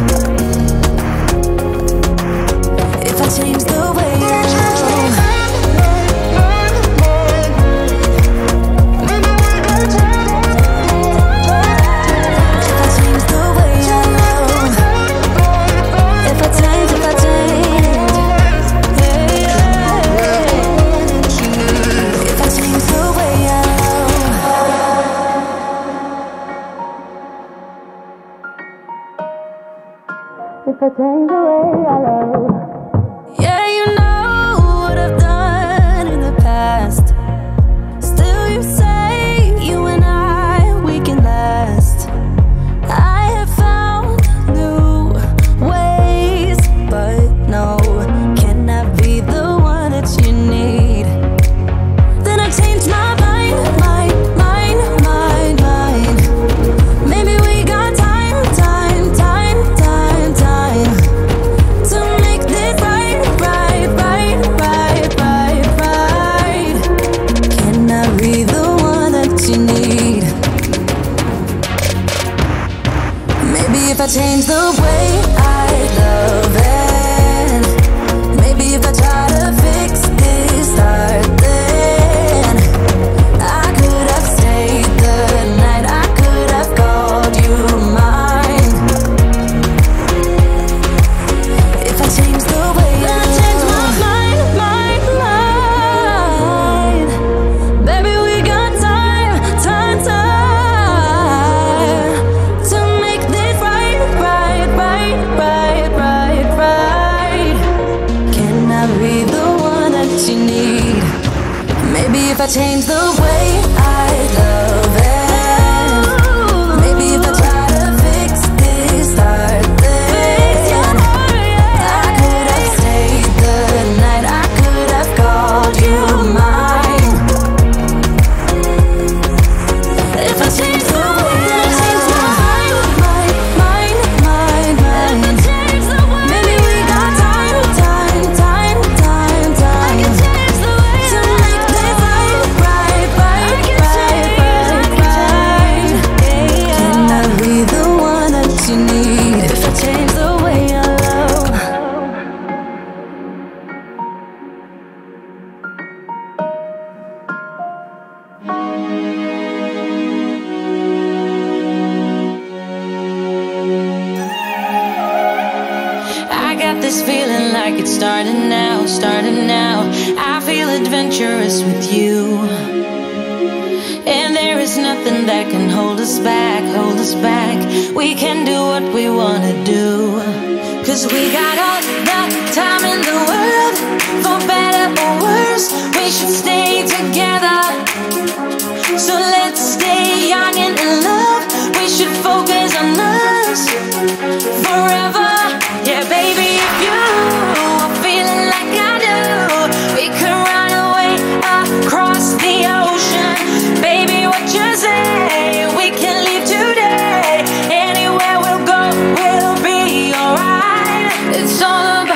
If I change the way I love. If I change the way I love. If I change, if I change, yeah. If I change the way I love. If I change the way I love. Yeah, you know what I've done in the past. Still, you say you and I, we can last. I have found new ways, but no, can I I'll be the one that you need. Maybe if I change the way I love it, maybe if I try to fix this start thing, I could have stayed the night, I could have called you mine. If I change the way I change my mind, mind, mind, mind, mind. I can change the way. Maybe we got time, time, time, time, time. I can change the way to make things right, right, right, right, right, right. Can I be the one that you need? If I change the way I love. This feeling like it's starting now, starting now. I feel adventurous with you, and there is nothing that can hold us back, hold us back. We can do what we wanna do, 'cause we got all the time in the world, for better or worse. We should stay together, so let's stay young and in love. We should focus on us forever. Yeah, baby, if you are feeling like I do, we could run away across the ocean. Baby, what you say? We can leave today. Anywhere we'll go, we'll be alright. It's all about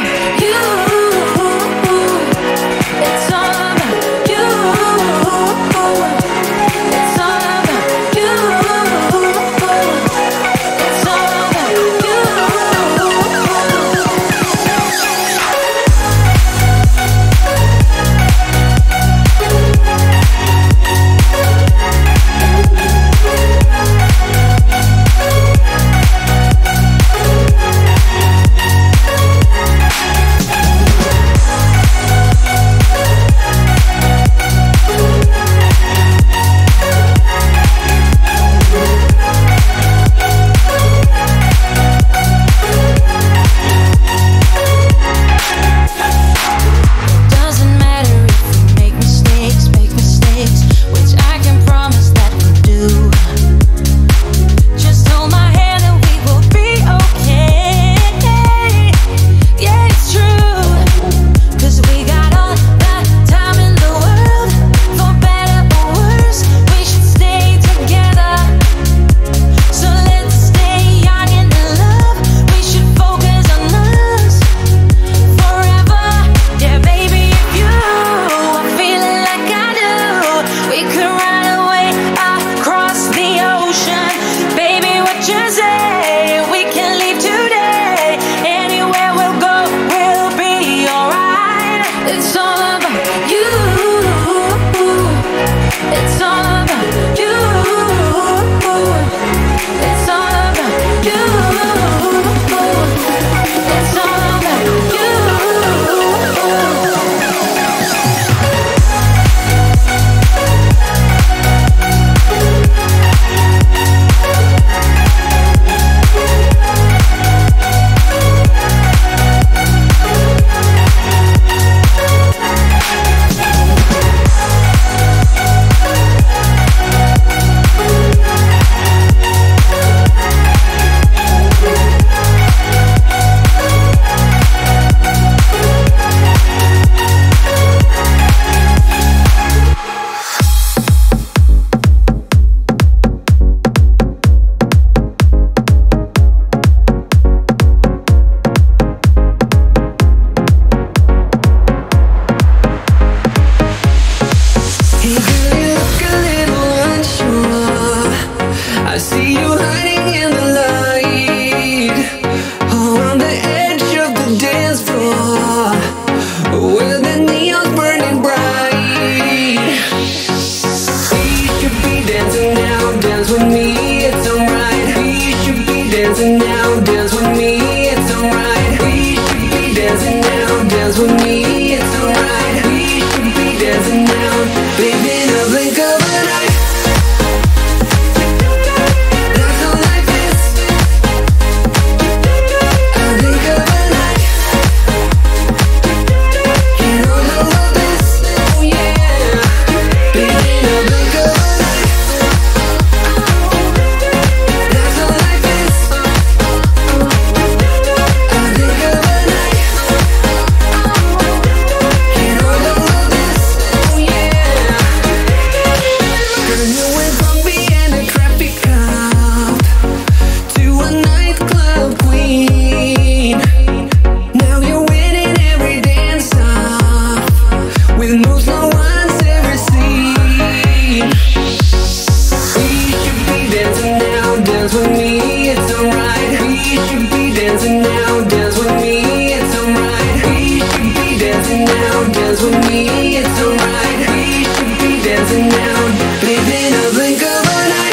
dancing now, dance with me, it's alright. We should be dancing now, living a blink of an eye.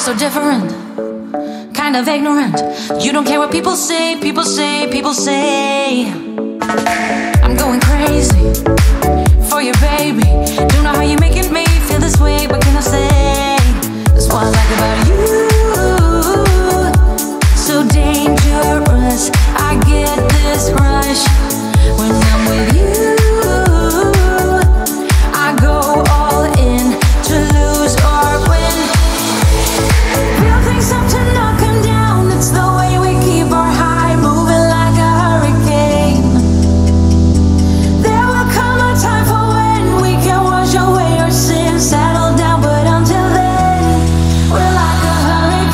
So different, kind of ignorant. You don't care what people say, people say, people say. I'm going crazy for your baby. Don't know how you're making me feel this way, but can I say, that's what I like about you. So dangerous, I get this rush when I'm with you. I go all in to lose or win. Real things have to knock them down. It's the way we keep our high, moving like a hurricane. There will come a time for when we can wash away our sins, settle down, but until then, we're like a hurricane.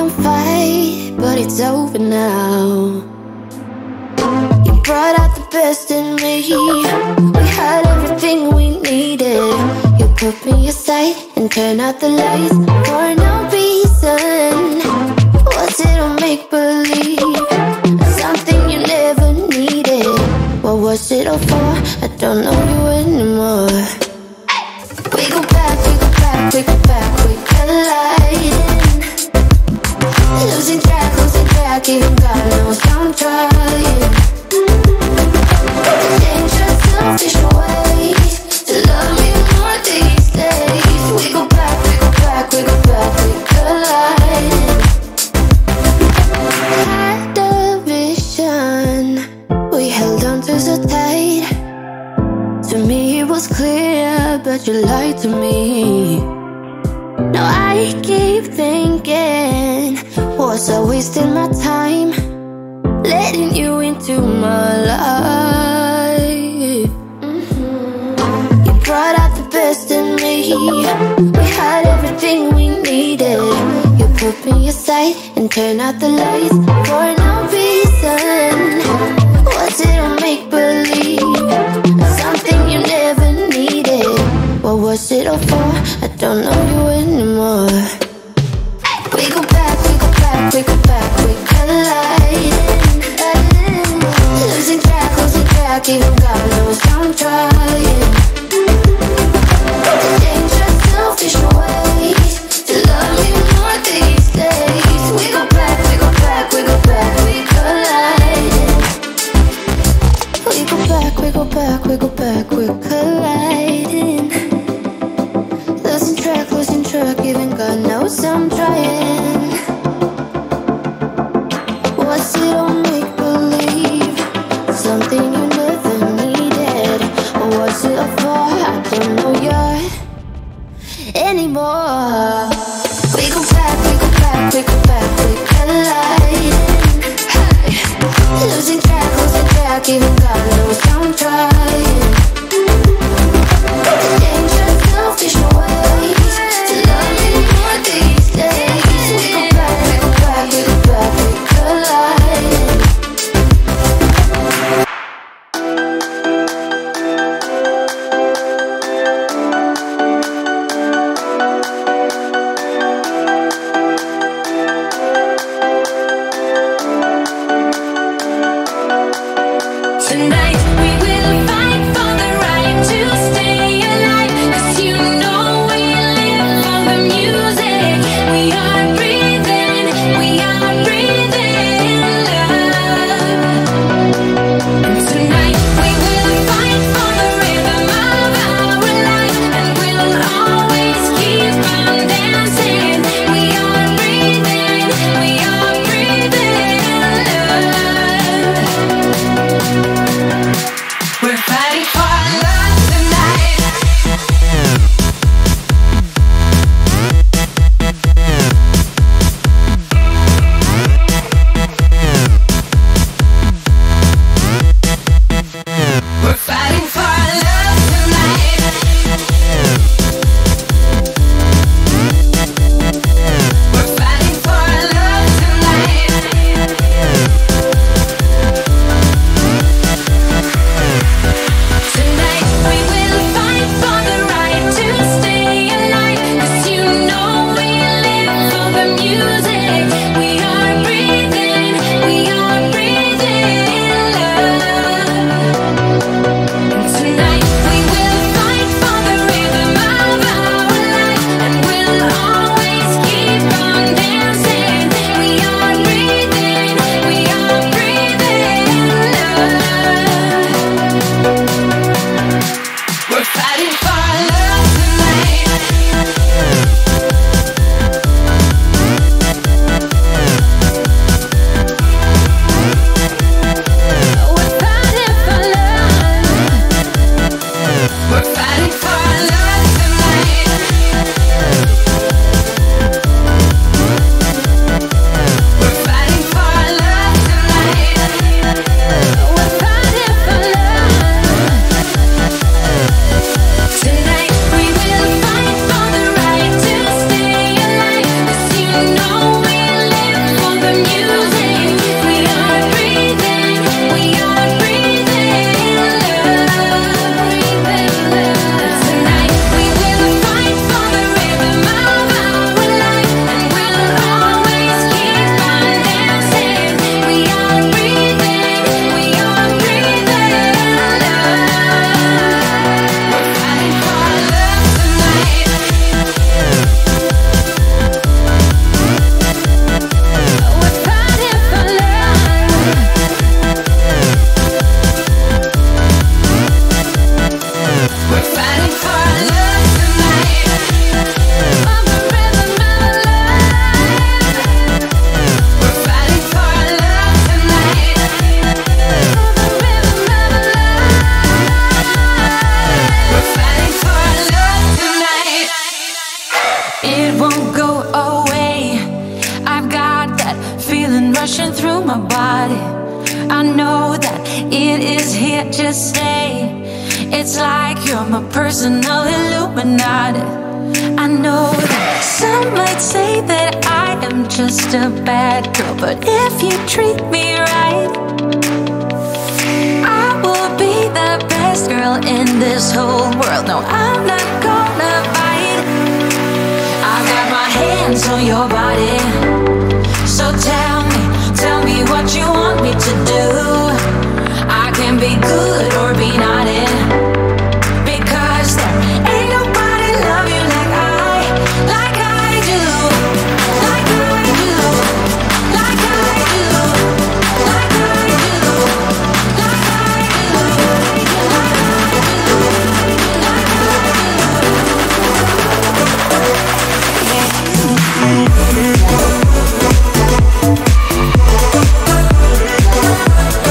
and fight, but it's over now. You brought out the best in me. We had everything we needed. You put me aside and turned out the lights for no reason. Was it a make-believe? Something you never needed. What was it all for? I don't know you anymore. We go back, we go back, we go back, we colliding. Losing track, losing track, even God knows I'm trying. But the dangerous, selfish way to love me more these days. We go back, we go back, we go back, we colliding. Had a vision, we held on to so tight. To me it was clear, but you lied to me. Now I keep thinking, was I wasting my time, letting you into my life? Mm-hmm. You brought out the best in me. We had everything we needed. You put me aside and turned out the lights for no reason. Was it a make-believe? Something you never needed. What was it all for? I don't know you anymore. We go back, we go back, we go back, we colliding. Losing track, losing track, even God knows I'm trying. The dangerous, selfish way to love me more these days. We go back, we go back, we go back, we colliding. We go back, we go back, we go back, we colliding. Losing track, losing track, even God knows I'm trying. Was it all make-believe? Something you never needed. Or was it a fall? I don't know you anymore. We go back, we go back, we go back, we colliding. Hey. Losing track, losing track, even God knows I'm trying. The dangerous, selfish way. can't just stay. It's like you're my personal Illuminati. I know that some might say that I am just a bad girl, but if you treat me right, I will be the best girl in this whole world. No, I'm not gonna bite. I got my hands on your body. So tell me, tell me what you want me to do. I can be good or be naughty. Oh,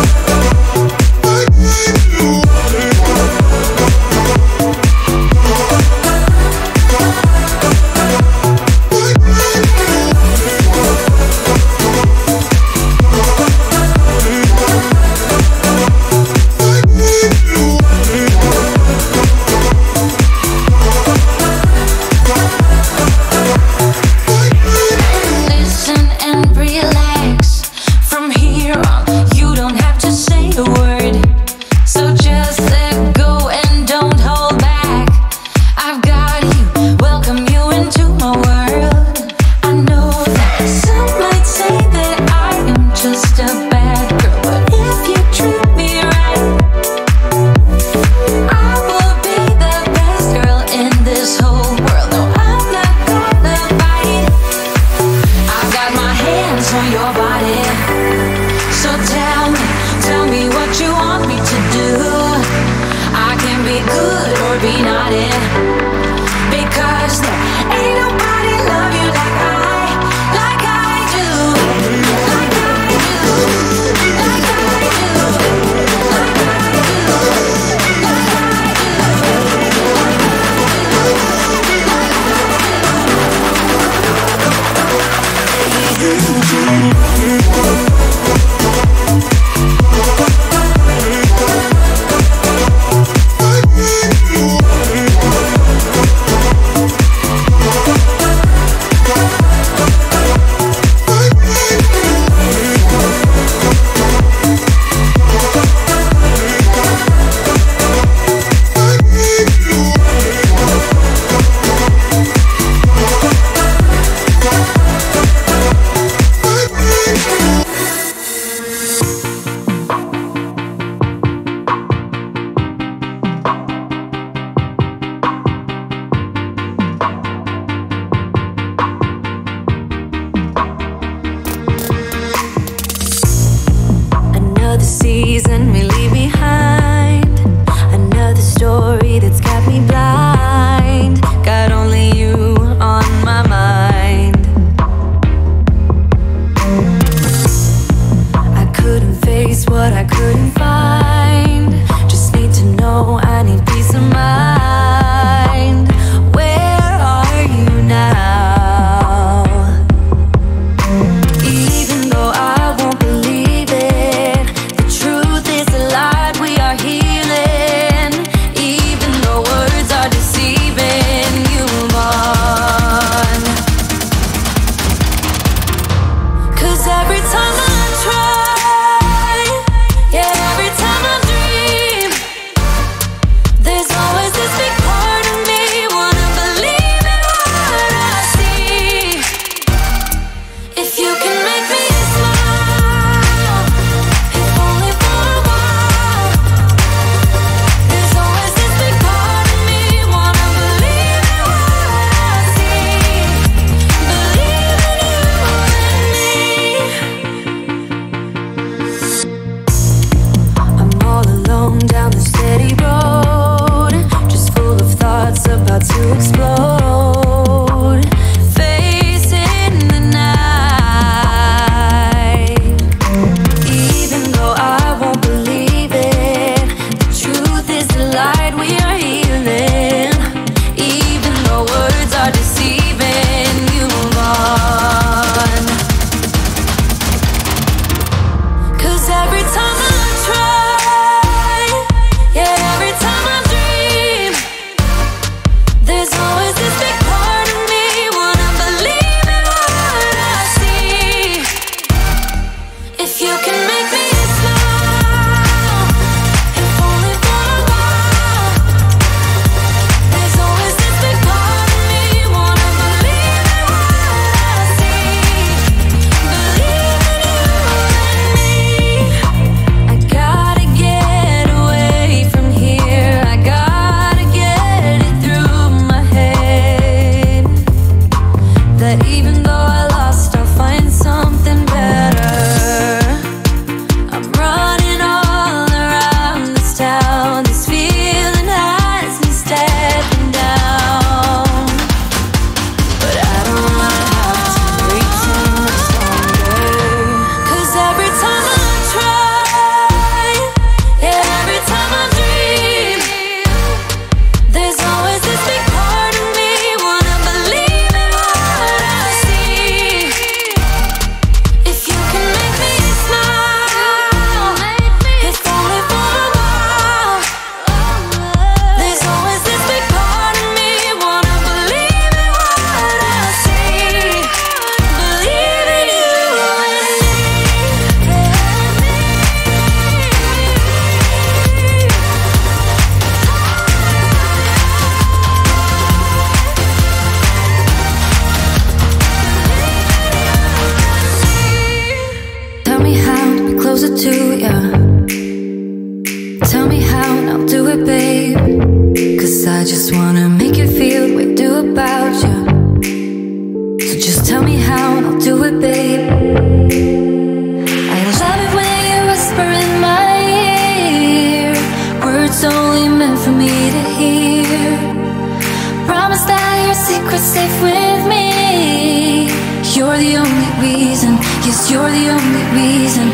You're the only reason,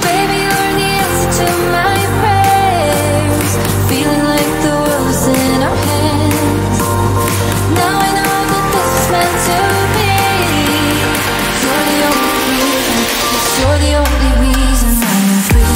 baby, you're the answer to my prayers. Feeling like the world's in our hands. Now I know that this is meant to be. You're the only reason, yes, you're the only reason I'm free.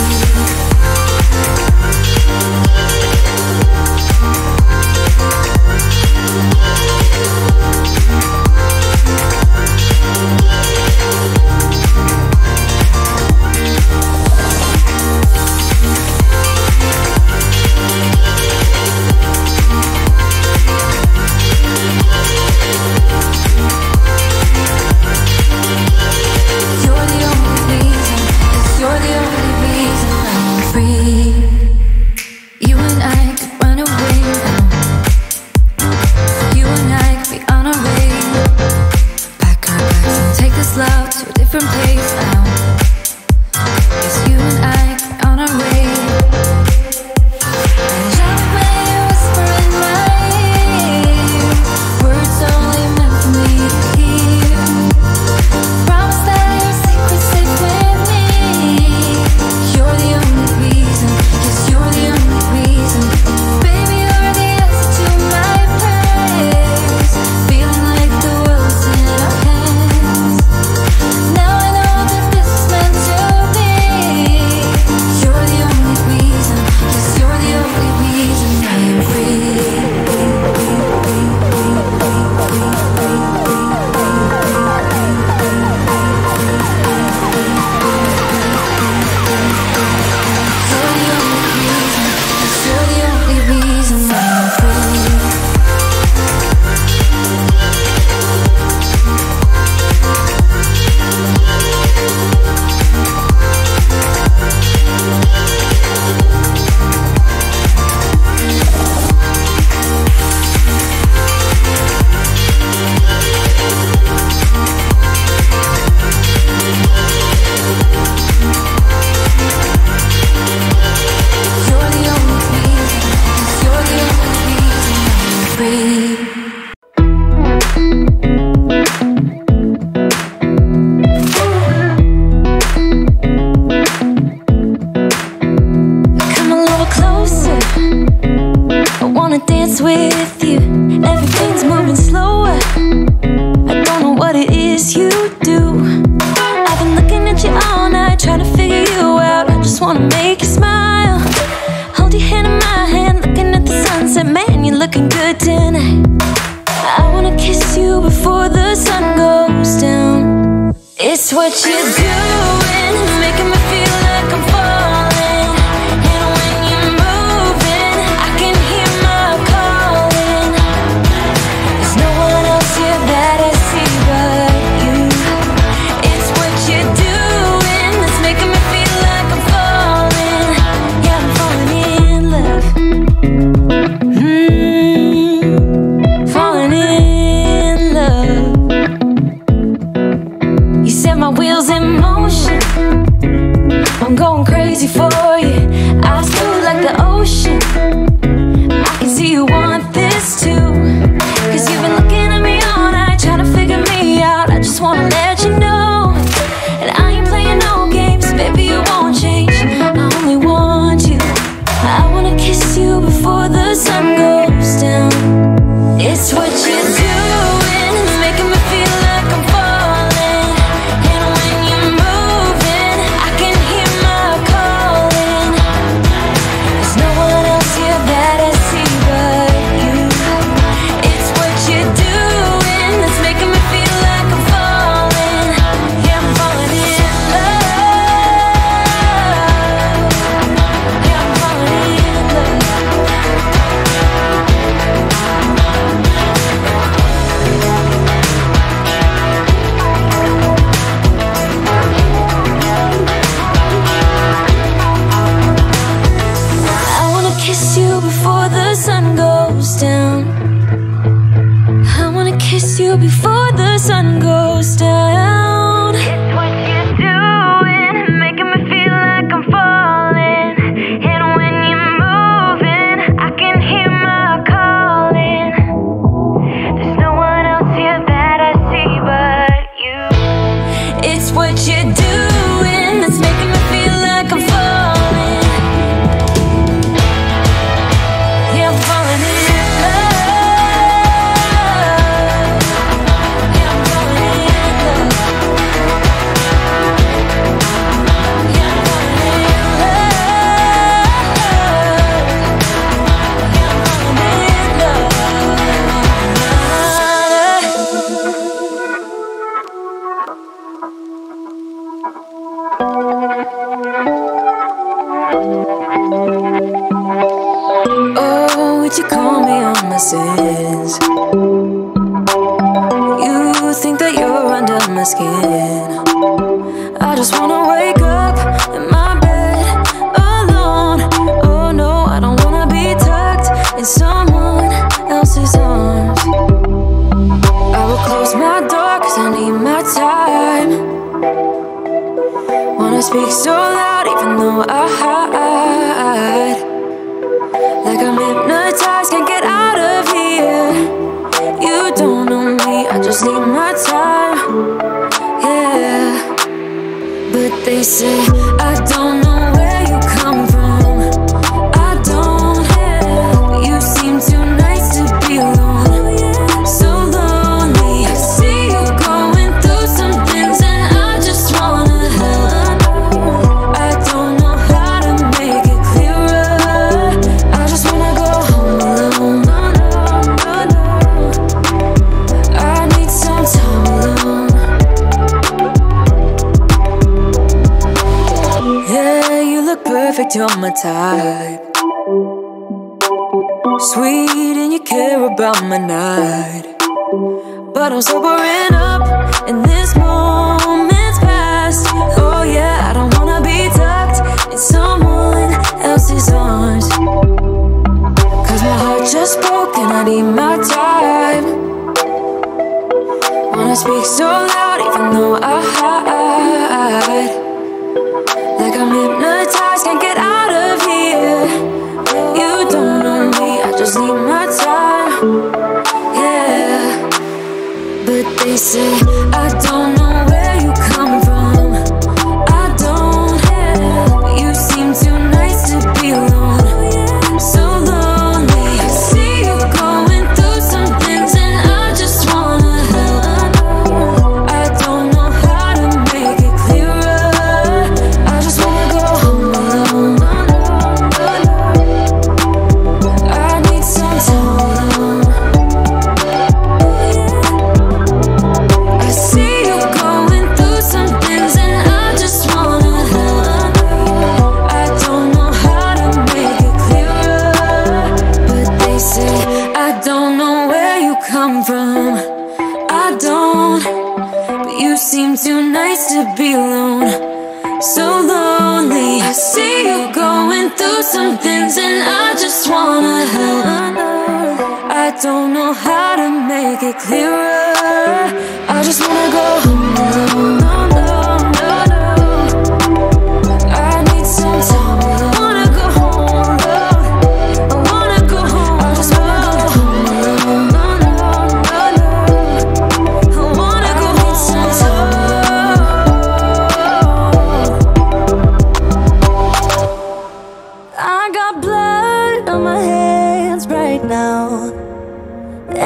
What you do. me on my sins. You think that you're under my skin. I just wanna wake up in my bed alone. Oh no, I don't wanna be tucked in someone else's arms. I will close my door cause I need my time. Wanna speak so loud even though I hide. Like I'm hypnotized, can't get out of here. You don't know me, I just need my time. Yeah. But they say I don't know where you come from. I don't care. You seem too nice to be alone. So lonely. I see you going through some things and I just wanna help. I don't know how to make it clearer. I just wanna go home alone. I need some time alone. Yeah, you look perfect, you're my type. Sweet and you care about my night. But I'm sobering up and this moment's past. Oh yeah, I don't wanna be tucked in someone else's arms. Cause my heart just broke and I need my time. Wanna speak so loud even though I hide. Like I'm hypnotized, can't get out of here. You don't know me, I just need my time. Yeah. But they say I don't know where you come from. I don't care. You seem too nice to be alone. So lonely. I see you going through some things and I just wanna help. I don't know how to make it clearer. I just wanna go home alone. I need some time alone. I see you going through some things and I just wanna help. I don't know how to make it clearer. But they say I don't know where you come from. I don't. But you seem too nice to be alone. So lonely. I see you going through some things and I just wanna help. I don't know how to make it clearer. I just wanna go home alone. No, no, no, no. I need some time alone. I wanna go home alone. I wanna go home. I just wanna go home alone. No, no, no, no. I wanna go home alone. I got blood on my hands right now.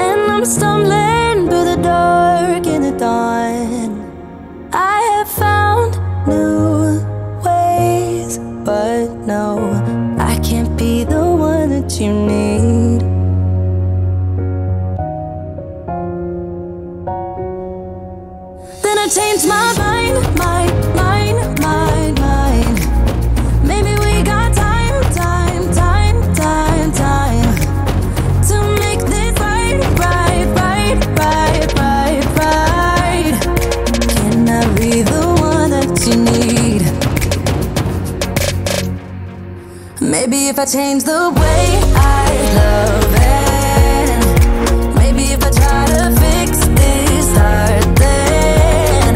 And I'm stumbling through the dark in the dawn. I have found new ways, but no, I can't be the one that you need. Then I changed my mind, mind, mind, mind, mind. Maybe we got time, time, time, time, time. Maybe if I change the way I love it, maybe if I try to fix this heart, then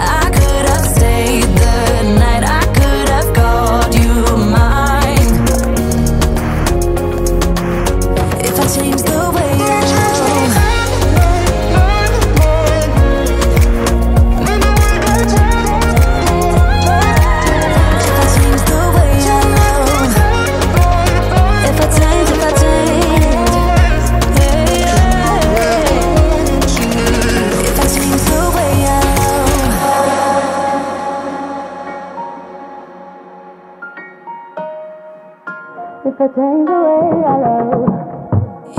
I could have stayed the night. I could have called you mine. If I change the way I If I change the way I love.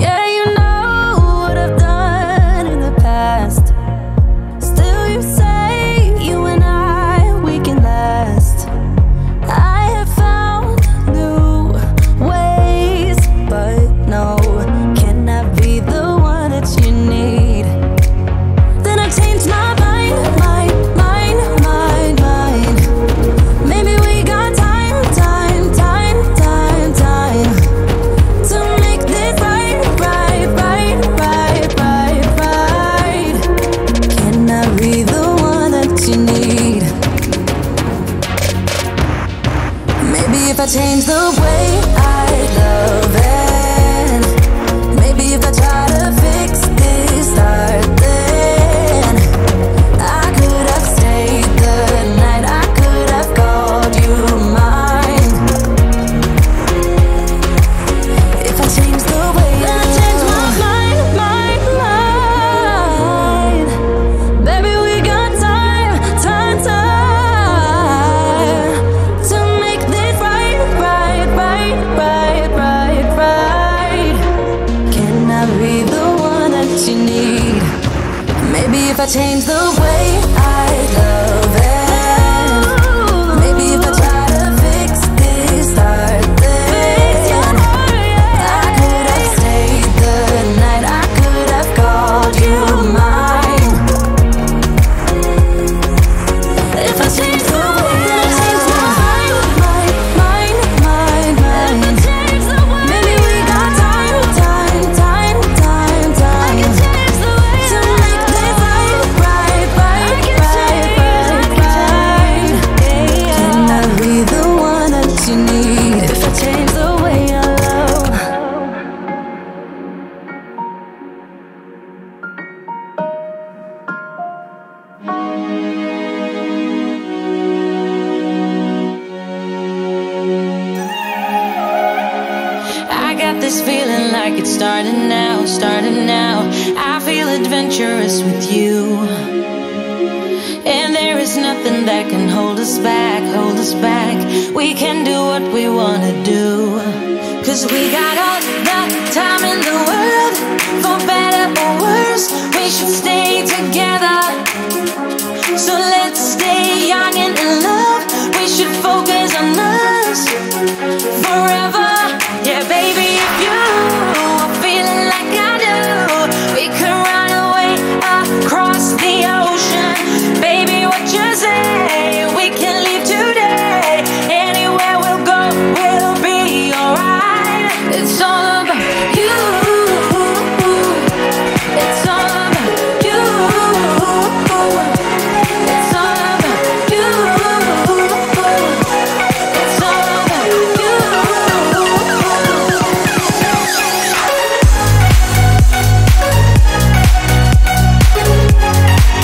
Yeah, you know what I've done in the past. Still you say you and I, we can last. I have found new ways, but no, I'll be the one that you need. Maybe if I change the way I love it, maybe if I try to fix this heart thing, I could have stayed the night, I could have called you mine. If I change the way I this feeling like it's starting now, starting now. I feel adventurous with you, and there is nothing that can hold us back, hold us back. We can do what we want to do, cause we got all the time in the world. For better or worse, we should stay together. So let's stay young and in love. We should focus on us forever. Yeah, baby, if you are feeling like I do, we could run away across the ocean. Baby, what you say? We can leave today. Anywhere we'll go, we'll be alright. It's all about you. It's all about you. It's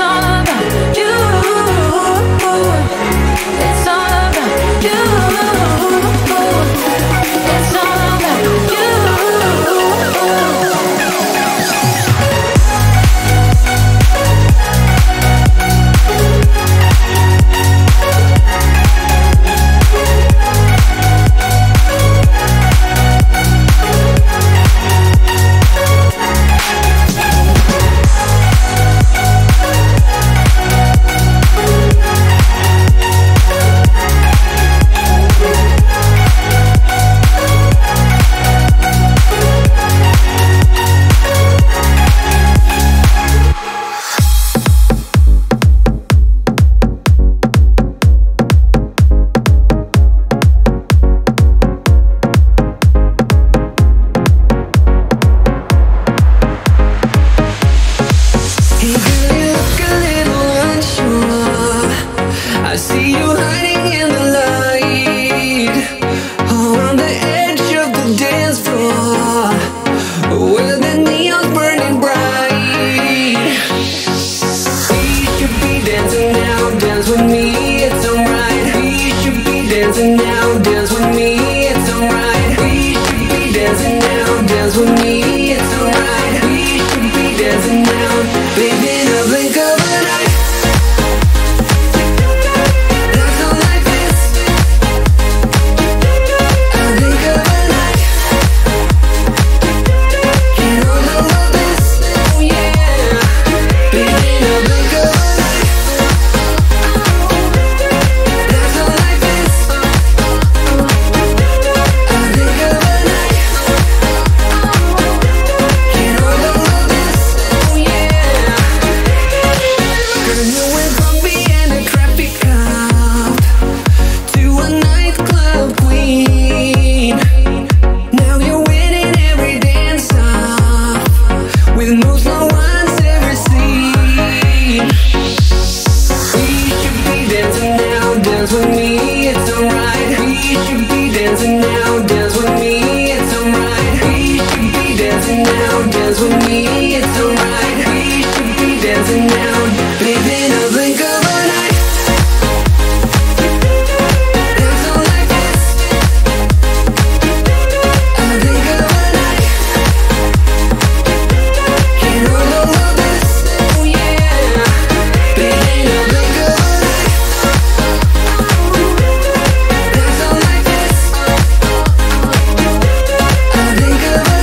all about you. It's all about you. with me, it's alright. We should be dancing now, living a blink of an eye. Dance all like this, a blink of an eye. Can't hold all of this, oh yeah. Living a blink of an eye. Dance all like this, a blink of an eye.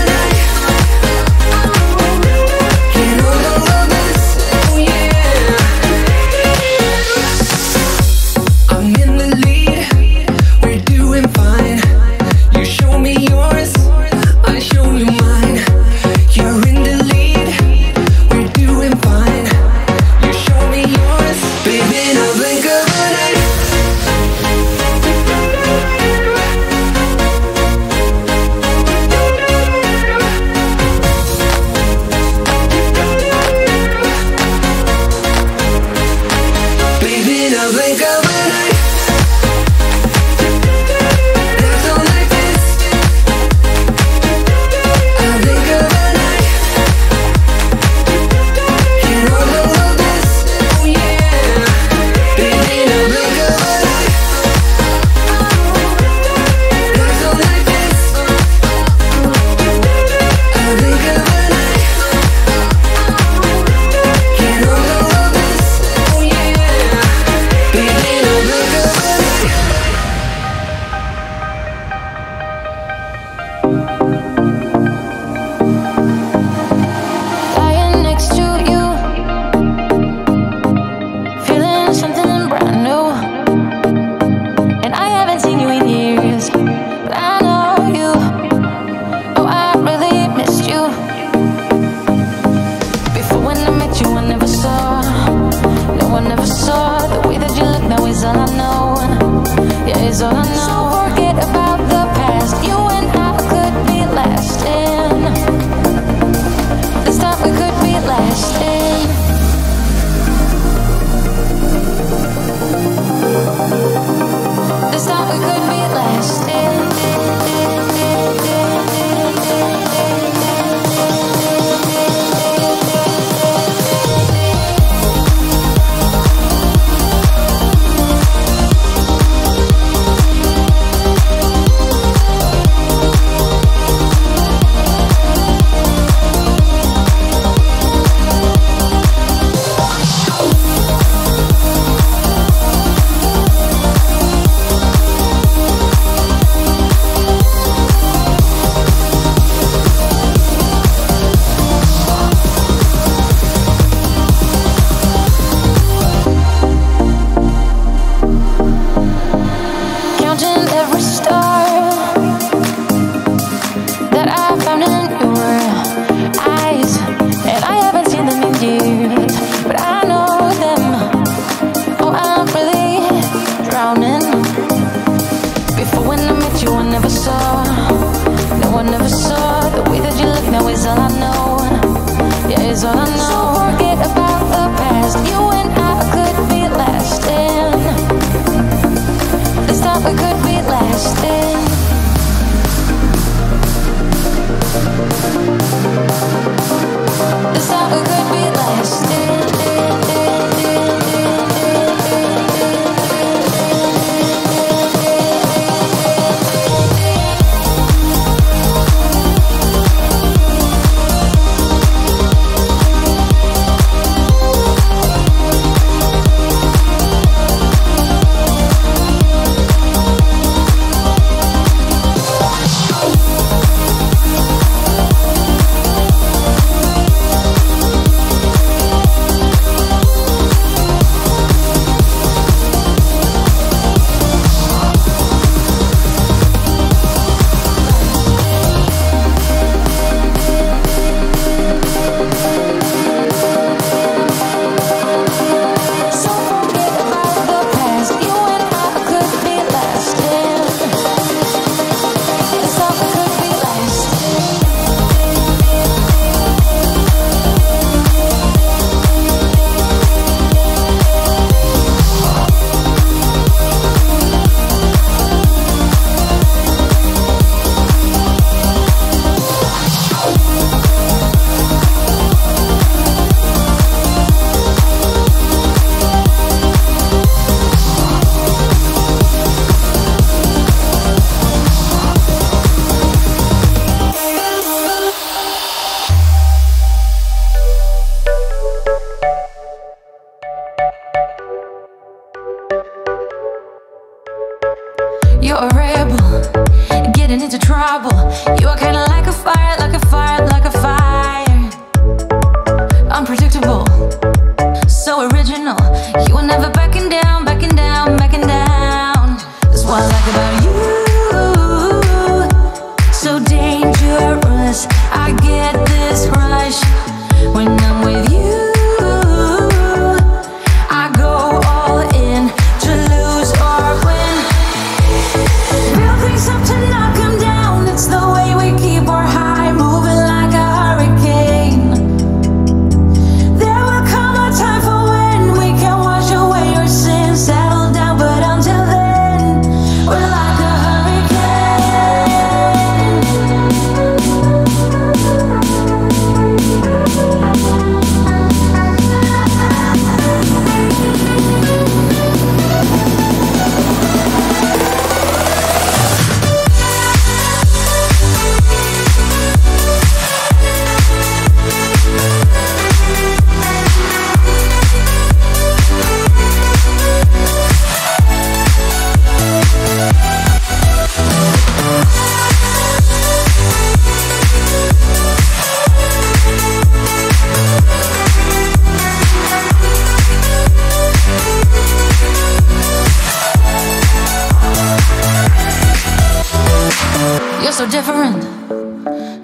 So different,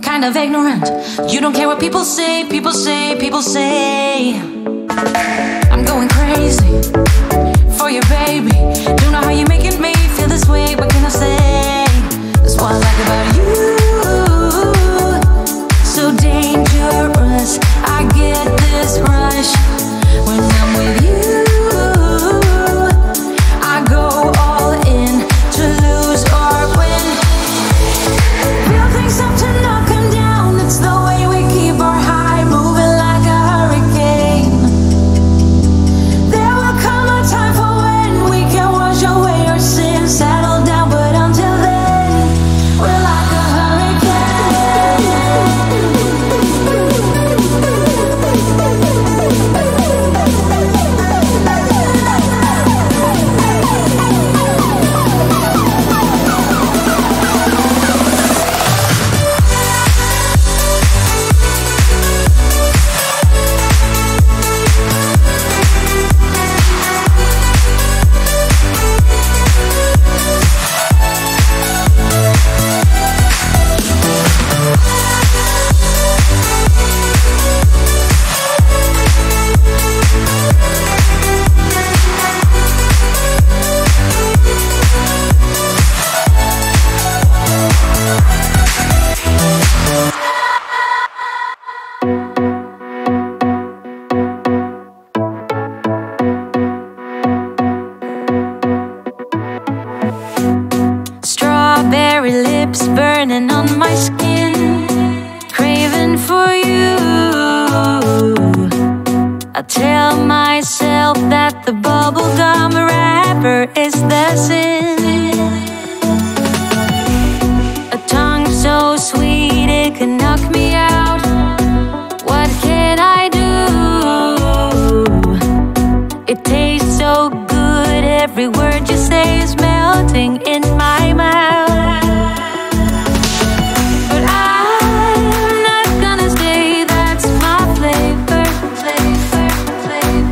kind of ignorant. You don't care what people say, people say, people say. I'm going crazy for your baby. Don't know how you're making me feel this way, but can I say? That's what I like about you. So dangerous, I get this rush when I'm with you. I go all in to lose or win. Something I'll come down, it's the way we keep our high, moving like a hurricane. There will come a time for when we can wash away our sins, settle down, but until then, we're like a burning on my skin, craving for you. I tell myself that the bubblegum wrapper is the sin. A tongue so sweet it can knock me out. What can I do? It tastes so good, every word you say is melting in my mouth. Baby,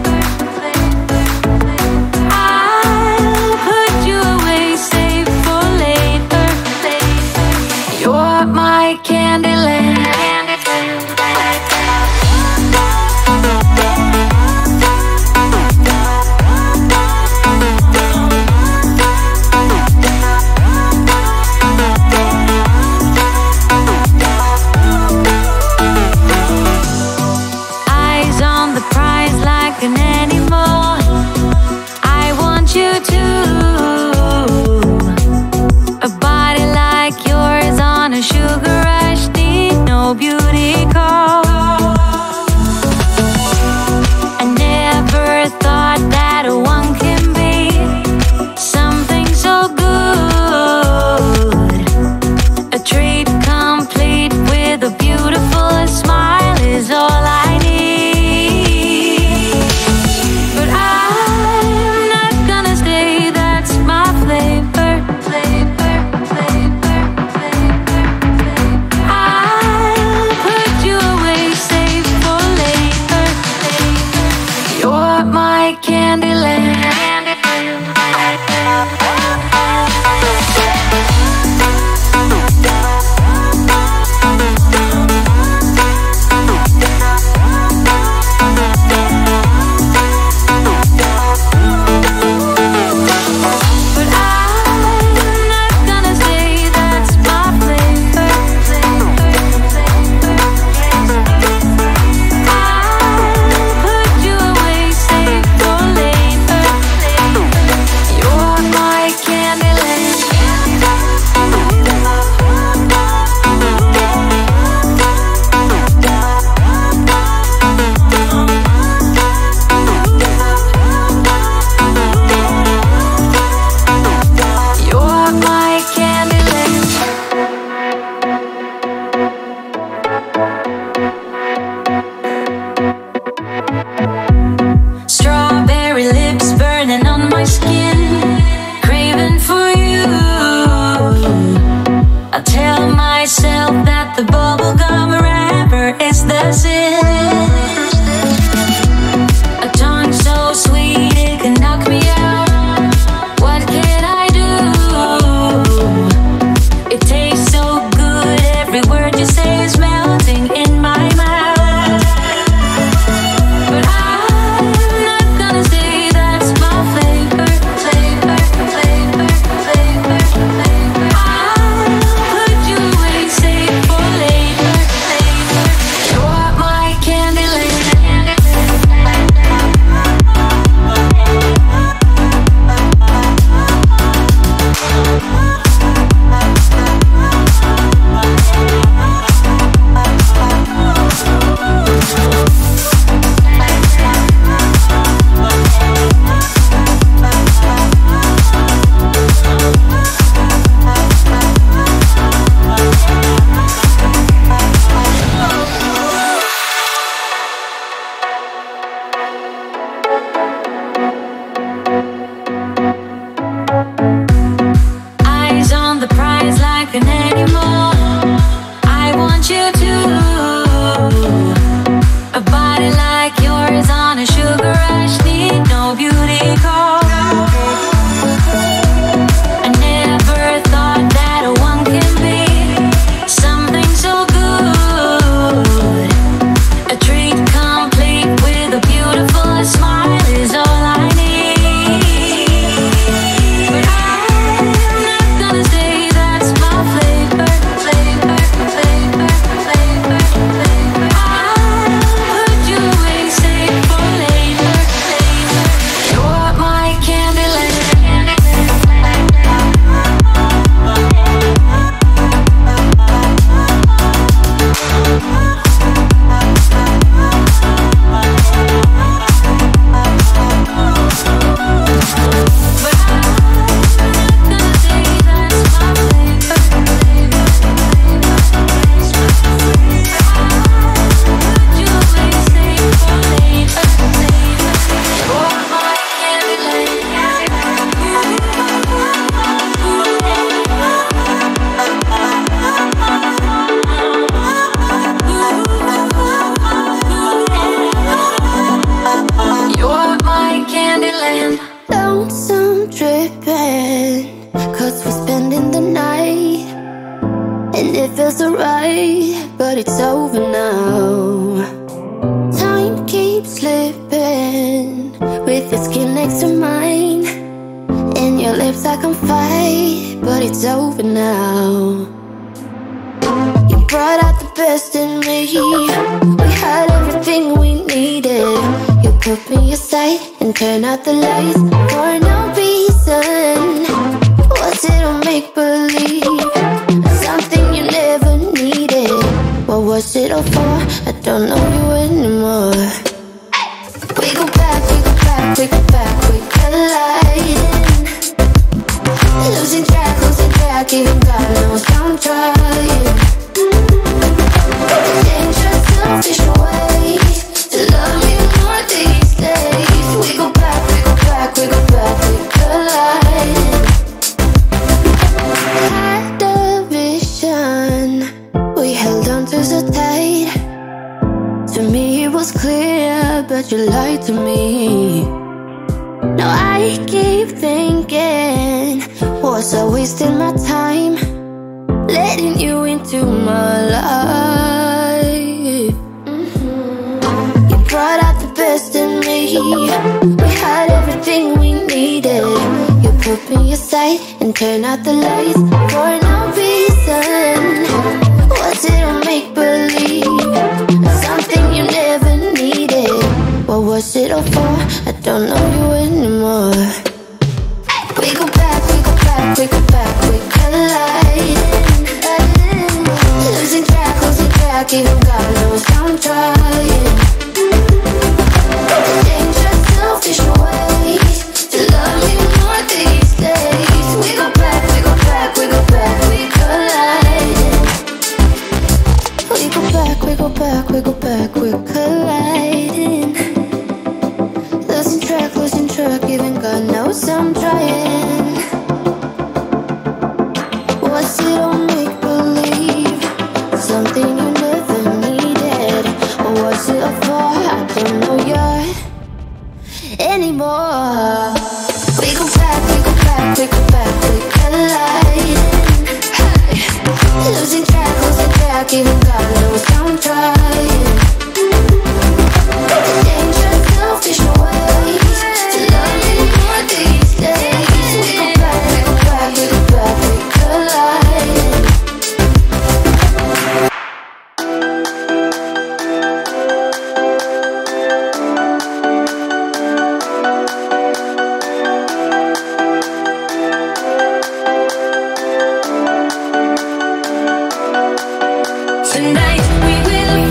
it's over now. Time keeps slipping with your skin next to mine, and your lips I can fight, but it's over now. You brought out the best in me. We had everything we needed. You put me aside and turn out the lights for no reason. Was it a make-believe? Something you never needed. What was it all for? I don't know you anymore. We go back, we go back, we go back, we colliding. Losing track, losing track, even God knows I'm trying. The dangerous, selfish way to love me more these days. We go back, we go back, we go back, we colliding. Was clear, but you lied to me. Now I keep thinking, was I wasting my time, letting you into my life? Mm-hmm. You brought out the best in me. We had everything we needed. You put me aside and turned out the lights for no reason. Was it a make-believe? Something you never. What was it all for? I don't know you anymore. We go back, we go back, we go back, we colliding. Losing track, losing track, even God knows I'm trying. The dangerous, selfish way to love me more these days. We go back, we go back, we go back, we colliding. We go back, we go back, we go back, we colliding. Losing track, losing track, even God knows I'm trying. Was it all make-believe? Something you never needed. Or was it all for? I don't know you anymore. We go back, we go back, we go back, we colliding. Hey. Losing track, losing track, even God knows I'm trying. The dangerous, selfish way to love me more these days. We go back, we go back, we go back, we collide. Tonight we will.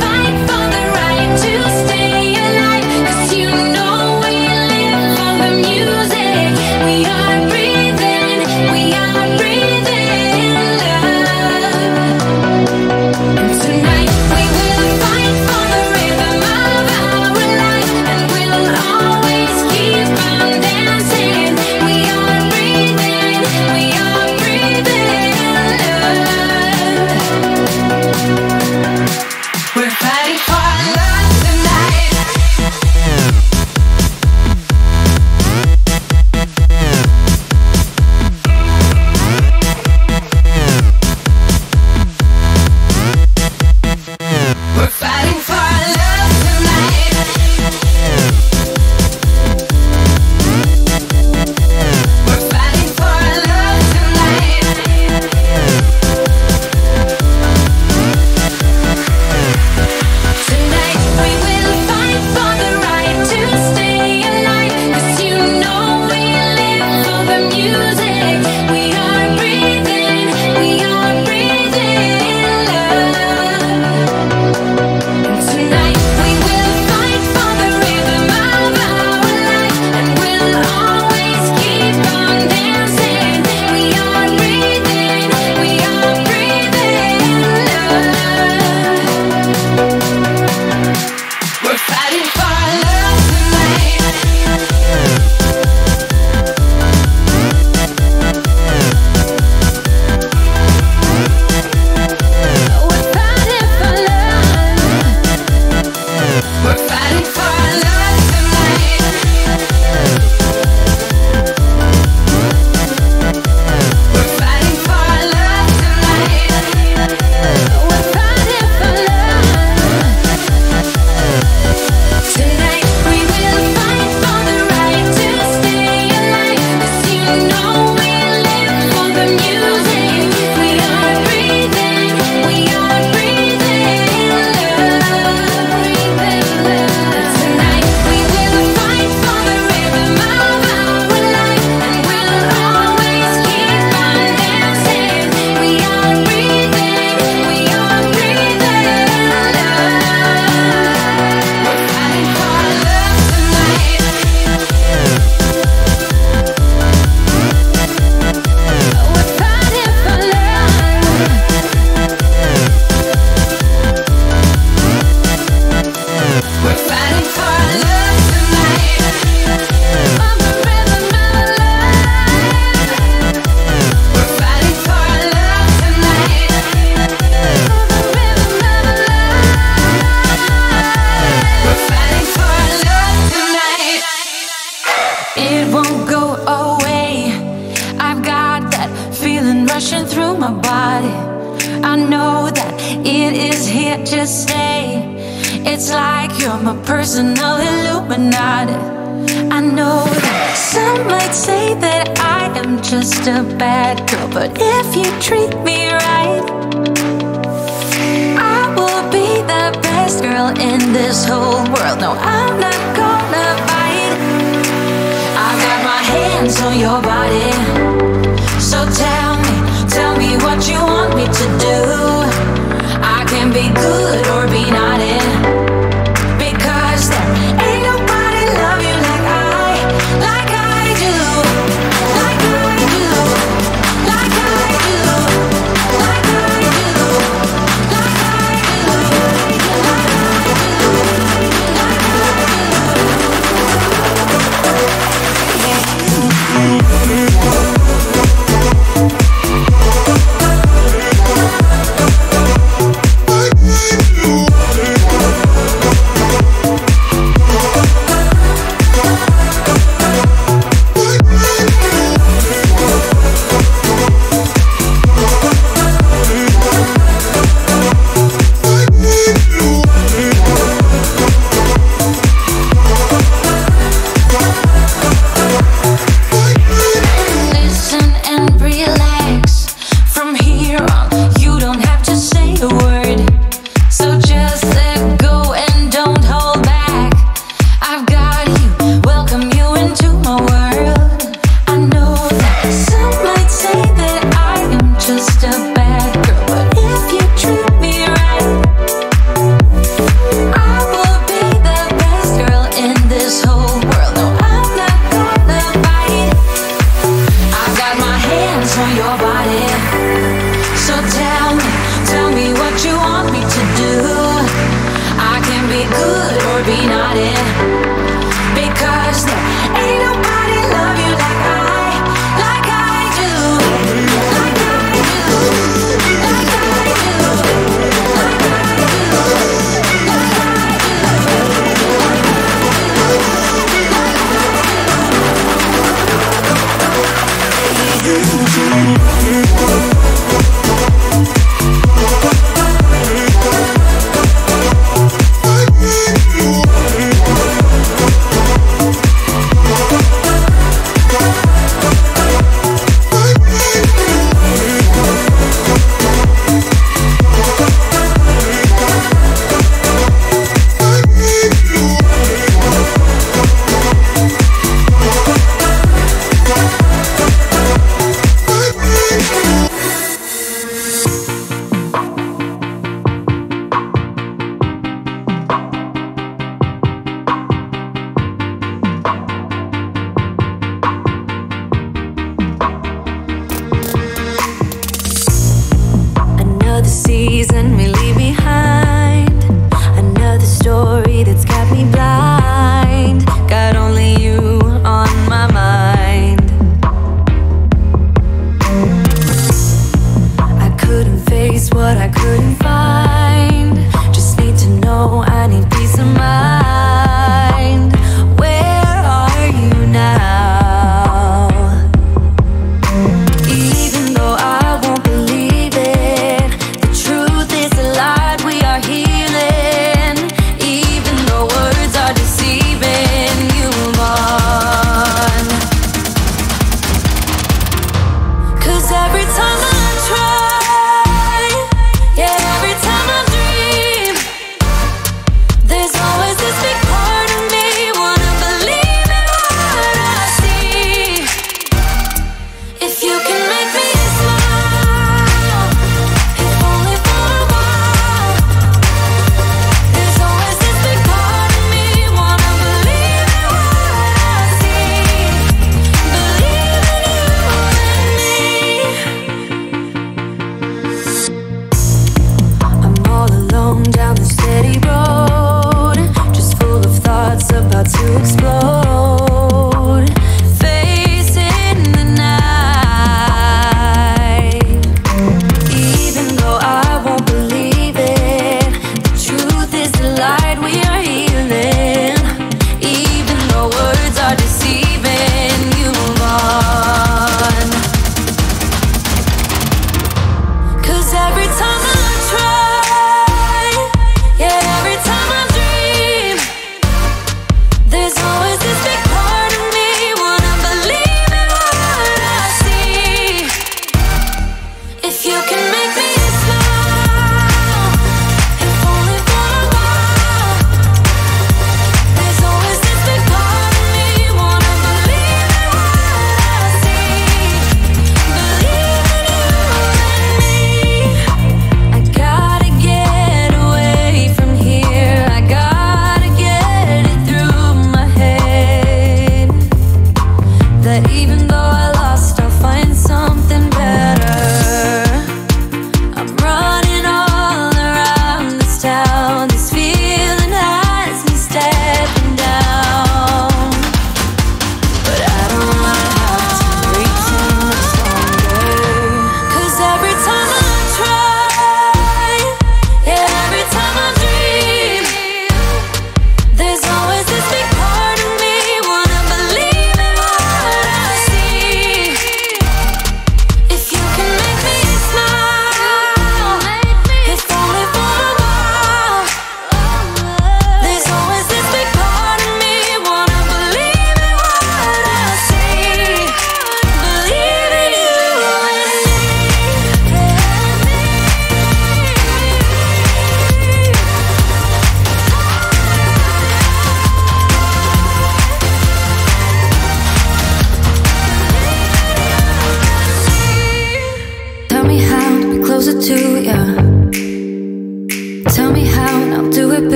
It's like you're my personal Illuminati. I know that some might say that I am just a bad girl, but if you treat me right, I will be the best girl in this whole world. No, I'm not gonna bite. I got my hands on your body, so tell me, tell me what you want me to do. I can be good or be naughty.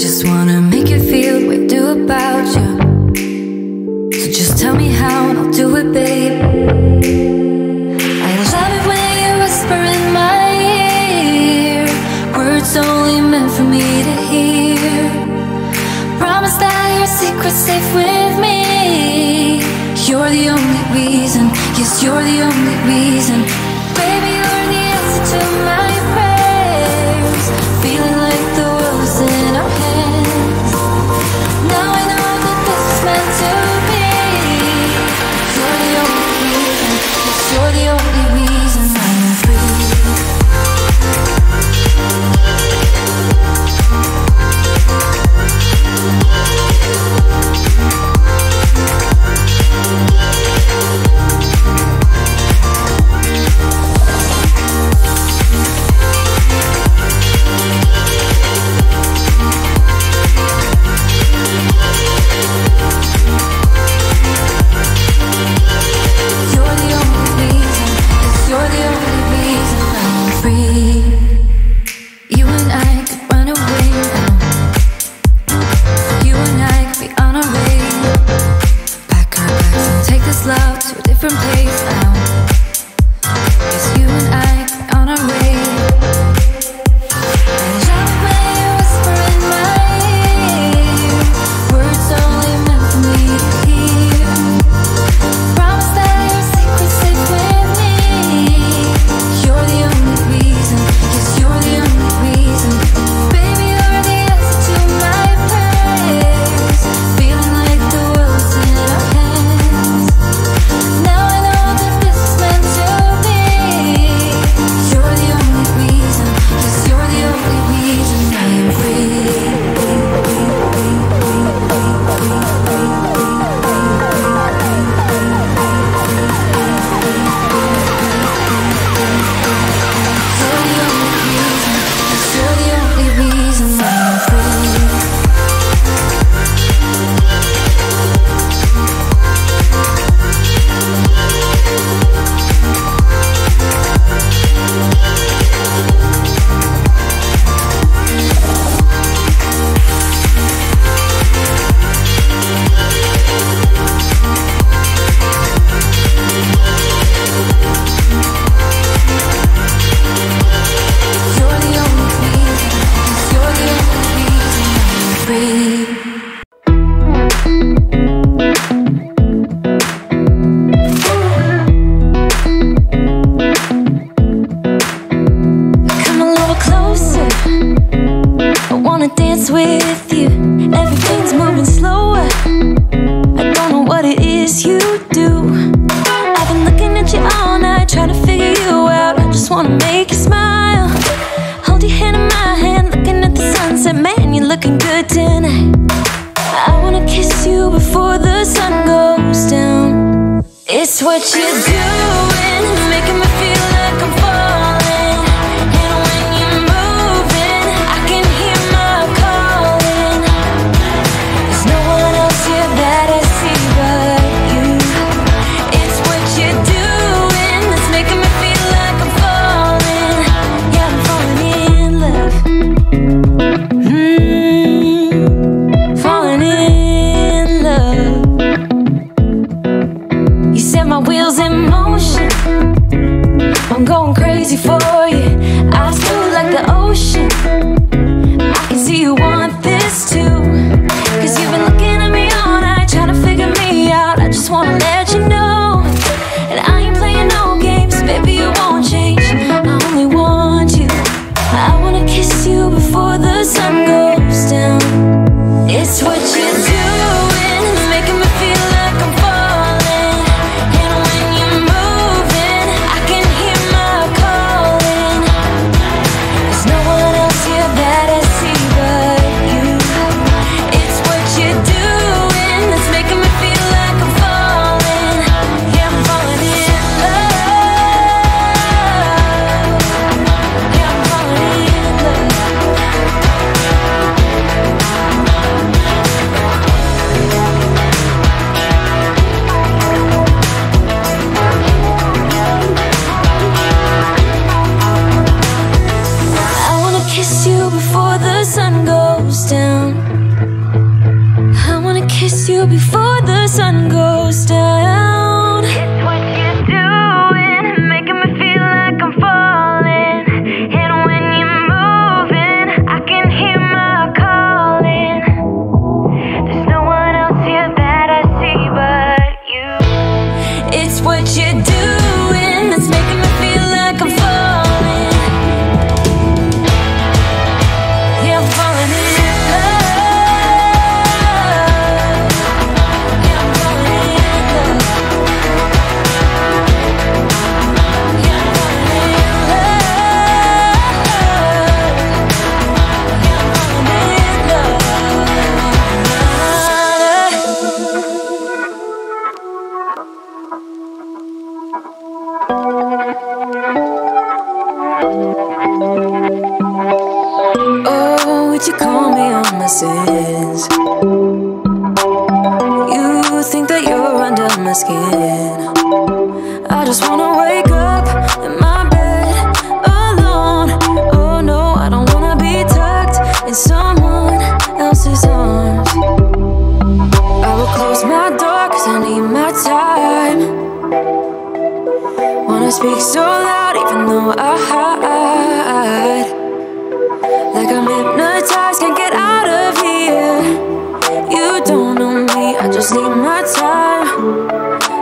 just wanna make you feel we do about you. So just tell me how and I'll do it, babe. I love it when you whisper in my ear, words only meant for me to hear. Promise that your secret's safe with me. You're the only reason, yes, you're the only reason. Baby, you're the answer to my prayers. Feeling like the world is in our hands. Now I know that this is meant to be. You're the only reason, yes, you're the only reason I'm free. Set my wheels in motion. Oh, would you call me on my sins? You think that you're under my skin. I just wanna wake up in my bed alone. Oh no, I don't wanna be tucked in someone else's arms. I will close my door cause I need my time. Wanna speak so loud even though I hide. Like I'm hypnotized, can't get out of here. You don't know me, I just need my time.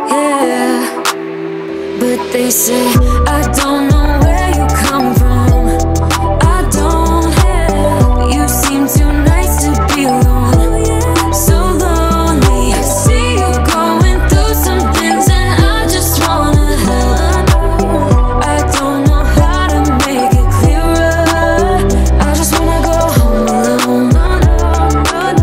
Yeah. But they say I don't know where you come from. I don't care. You seem too nice to be alone. So lonely. I see you going through some things and I just wanna help. I don't know how to make it clearer. I just wanna go home alone. I need some time alone.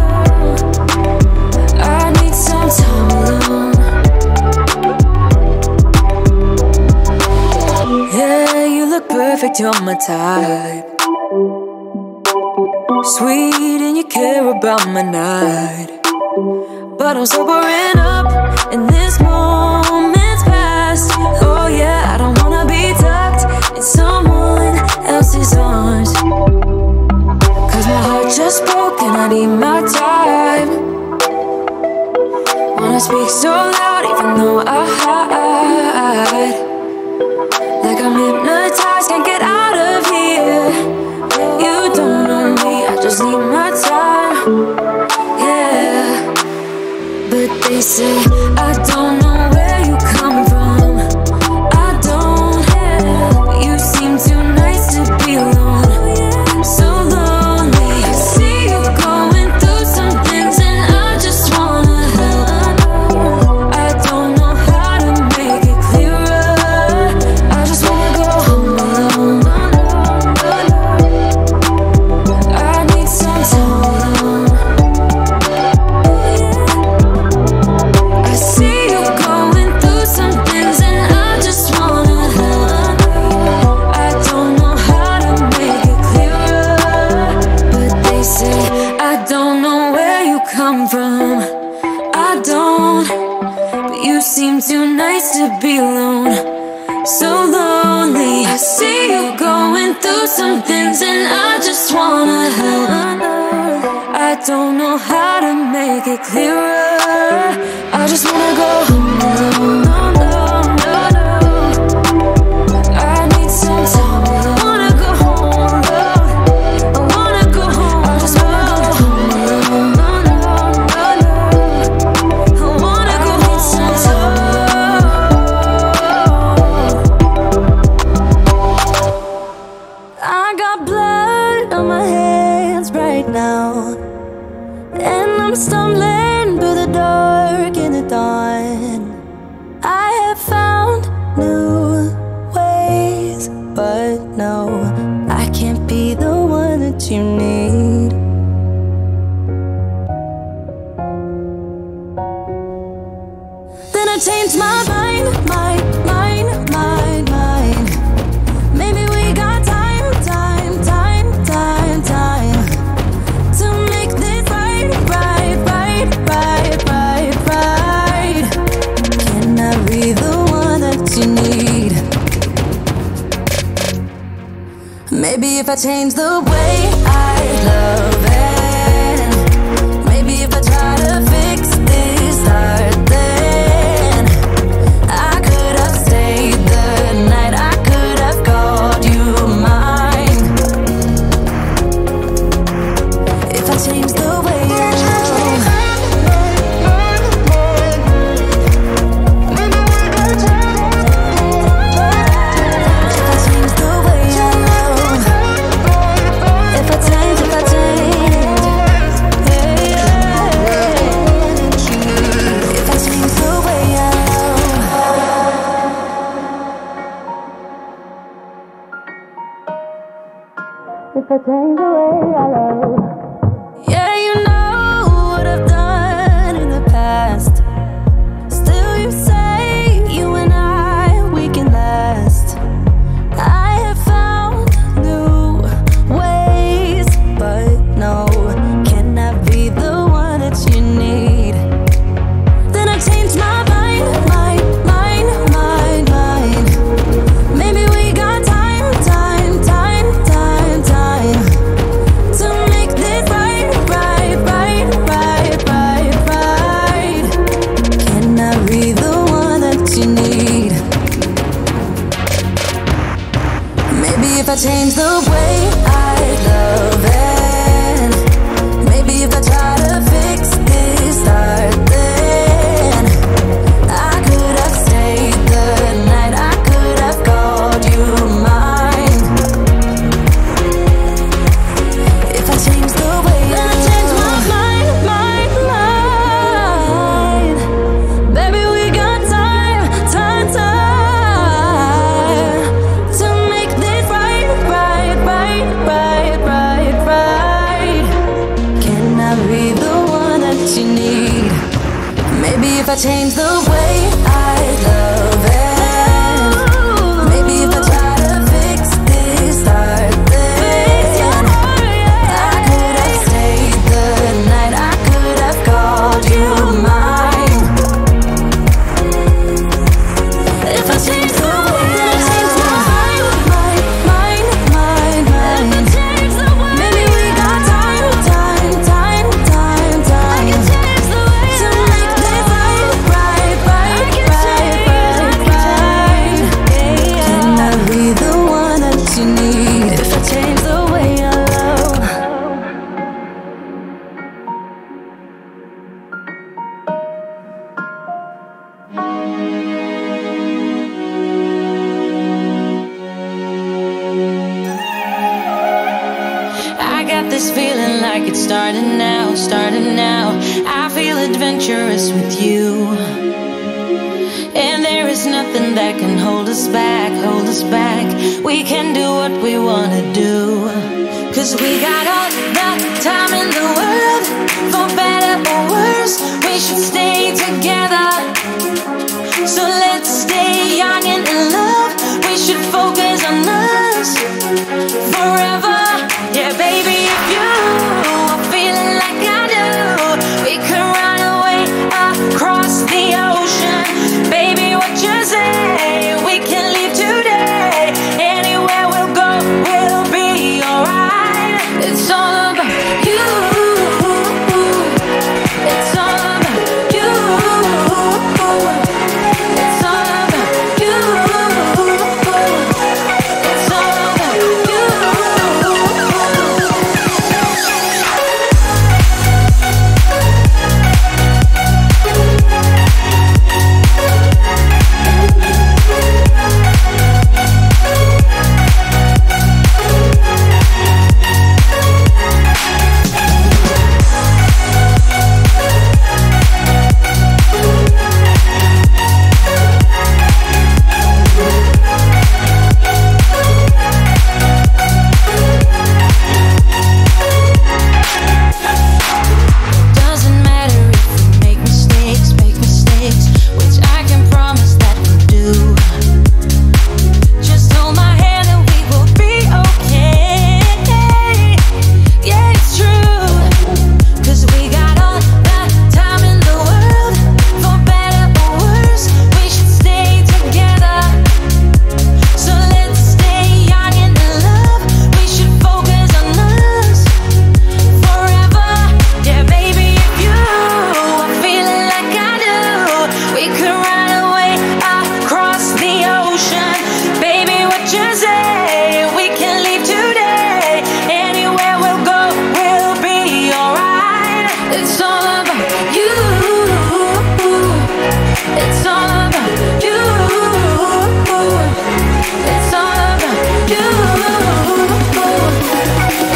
Yeah, you look perfect, you're my type. Sweet and you care about my night. But I'm sobering up and this moment's past. Oh yeah, I don't wanna be tucked in someone else's arms. Cause my heart just broke and I need my time. Wanna speak so loud even though I hide. Like I'm hypnotized, can't get out of here. You don't know me, I just need my time. Yeah. But they say I don't know where you come from. I don't care. You seem too nice to be alone. So lonely. I see you going through some things and I just wanna help. I don't know how to make it clearer. I just wanna go home alone. Seem too nice to be alone. So lonely. I see you going through some things and I just wanna help. I don't know how to make it clearer. I just wanna go home alone. No, no, no, no. I need some time alone. I wanna go home alone. I wanna go home. I just wanna go home alone. Maybe if I change the way I love it, maybe if I try to fix this heart, then I could have stayed the night. I could have called you mine. If I change the way I change the way I love. Yeah, you know what I've done in the past. Still you say you and I, we can last. I have found new ways, I change the way I love it? Maybe if I try to fix this, start this. I could have stayed the night, I could have called you mine. If I change the way I change my mind, mind, mind, mind, mind. I can change the way. Maybe we got time, time, time, time, time. I can change the way to make things right, right, right, right, right, right. Can I be the one that you need? If I change the way I love. This feeling like it's starting now, starting now. I feel adventurous with you, and there is nothing that can hold us back, hold us back. We can do what we want to do, 'cause we got all the time in the world. For better or worse, we should stay together. So let's stay young and in love. We should focus on us forever. Yeah, baby, if you are feeling like I do, we could run away across the ocean. Baby, what you say? We can leave today. Anywhere we'll go, we'll be alright. It's all about you. It's all about you. It's all about you.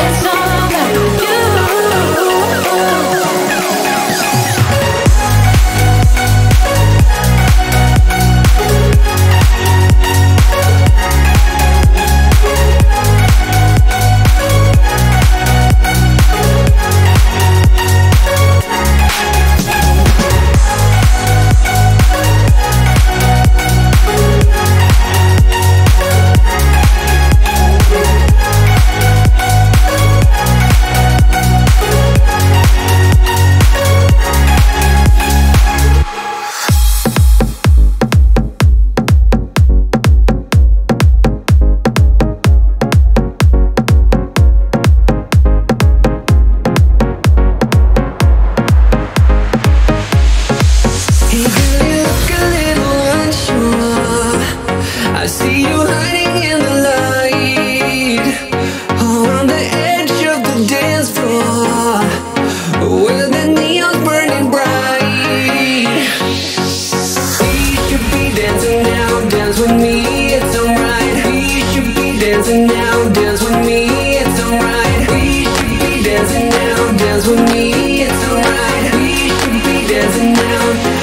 It's all about you.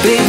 Baby,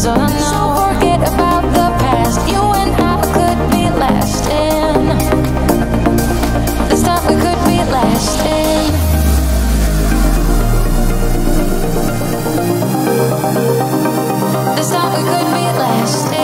is all I know. So forget about the past, you and I could be lasting. This time we could be lasting. This time we could be lasting.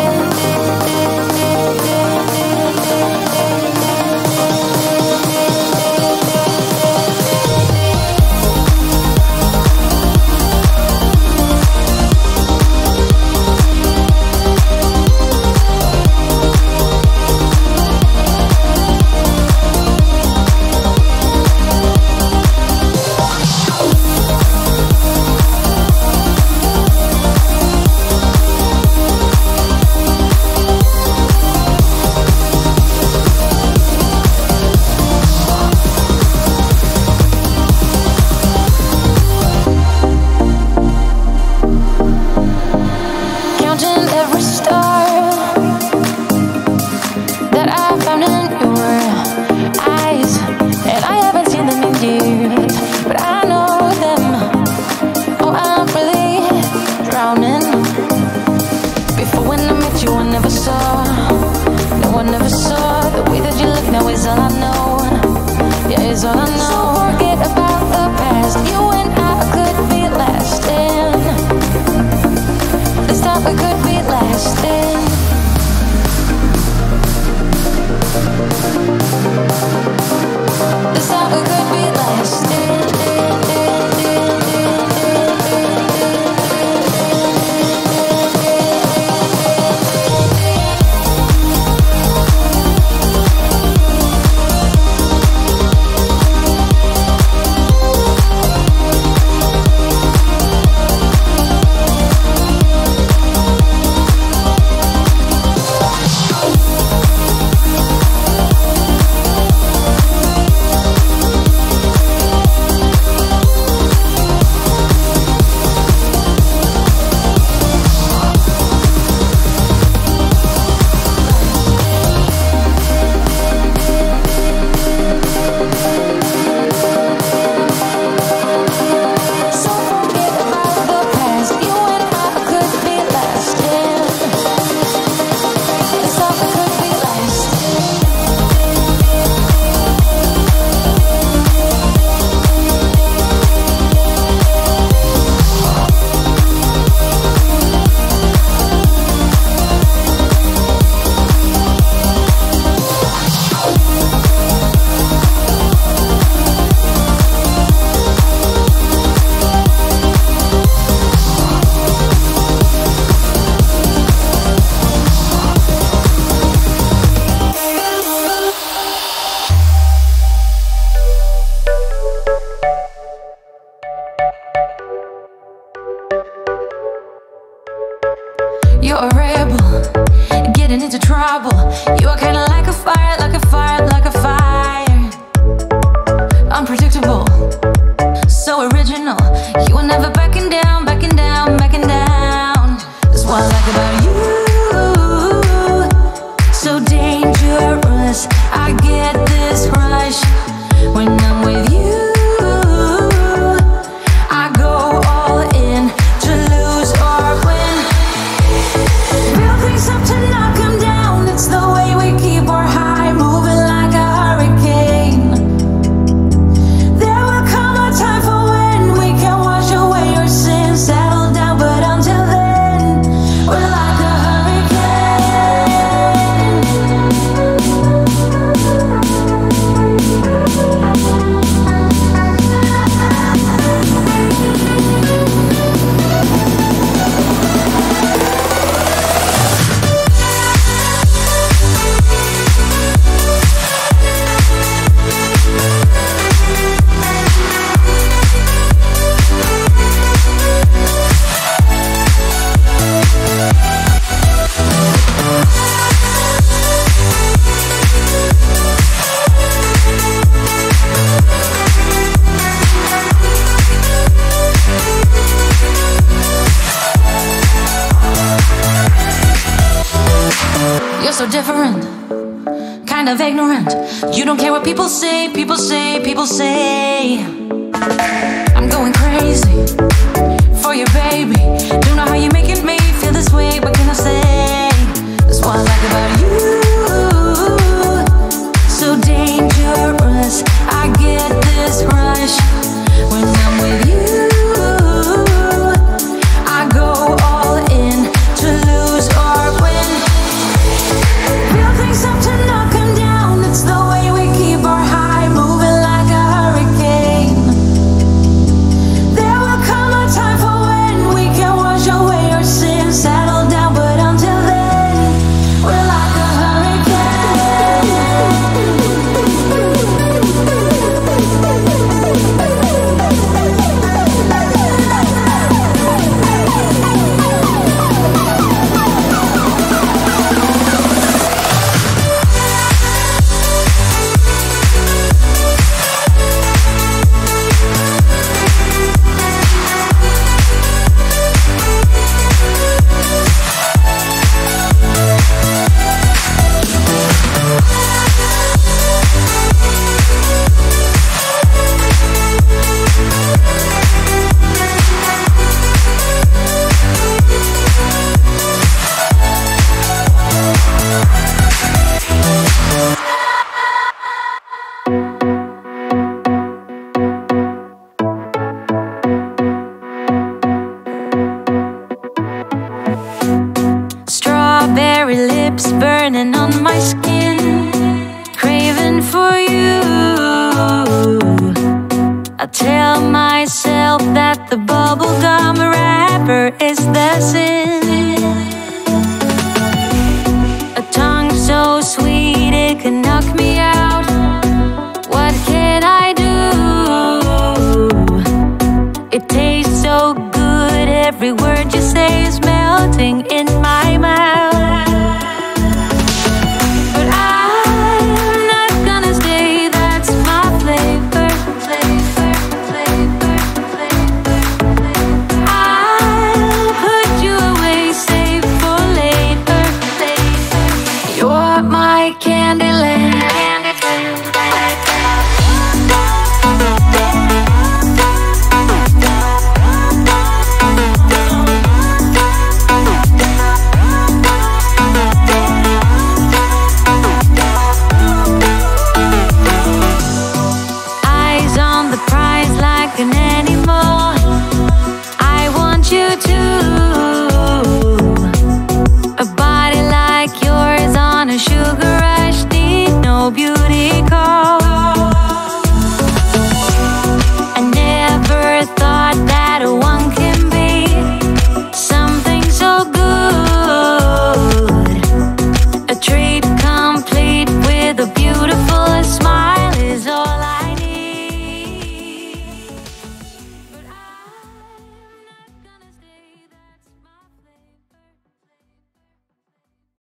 I'm going crazy for you, baby. Don't know how you making me feel this way, what can I say? That's what I like about you. So dangerous, I get this rush when I'm with you. I go all in to lose or win. Build things up to knock them down. That's the way we keep our high, moving like a hurricane. There will come a time for when we can wash away our sins, settle down, but until then, we're like a hurricane. Burning on my skin, craving for you. I tell myself that the bubblegum wrapper is the sin. A tongue so sweet it can knock me out. What can I do? It tastes so good, every word you say is melting in my mouth. Candyland.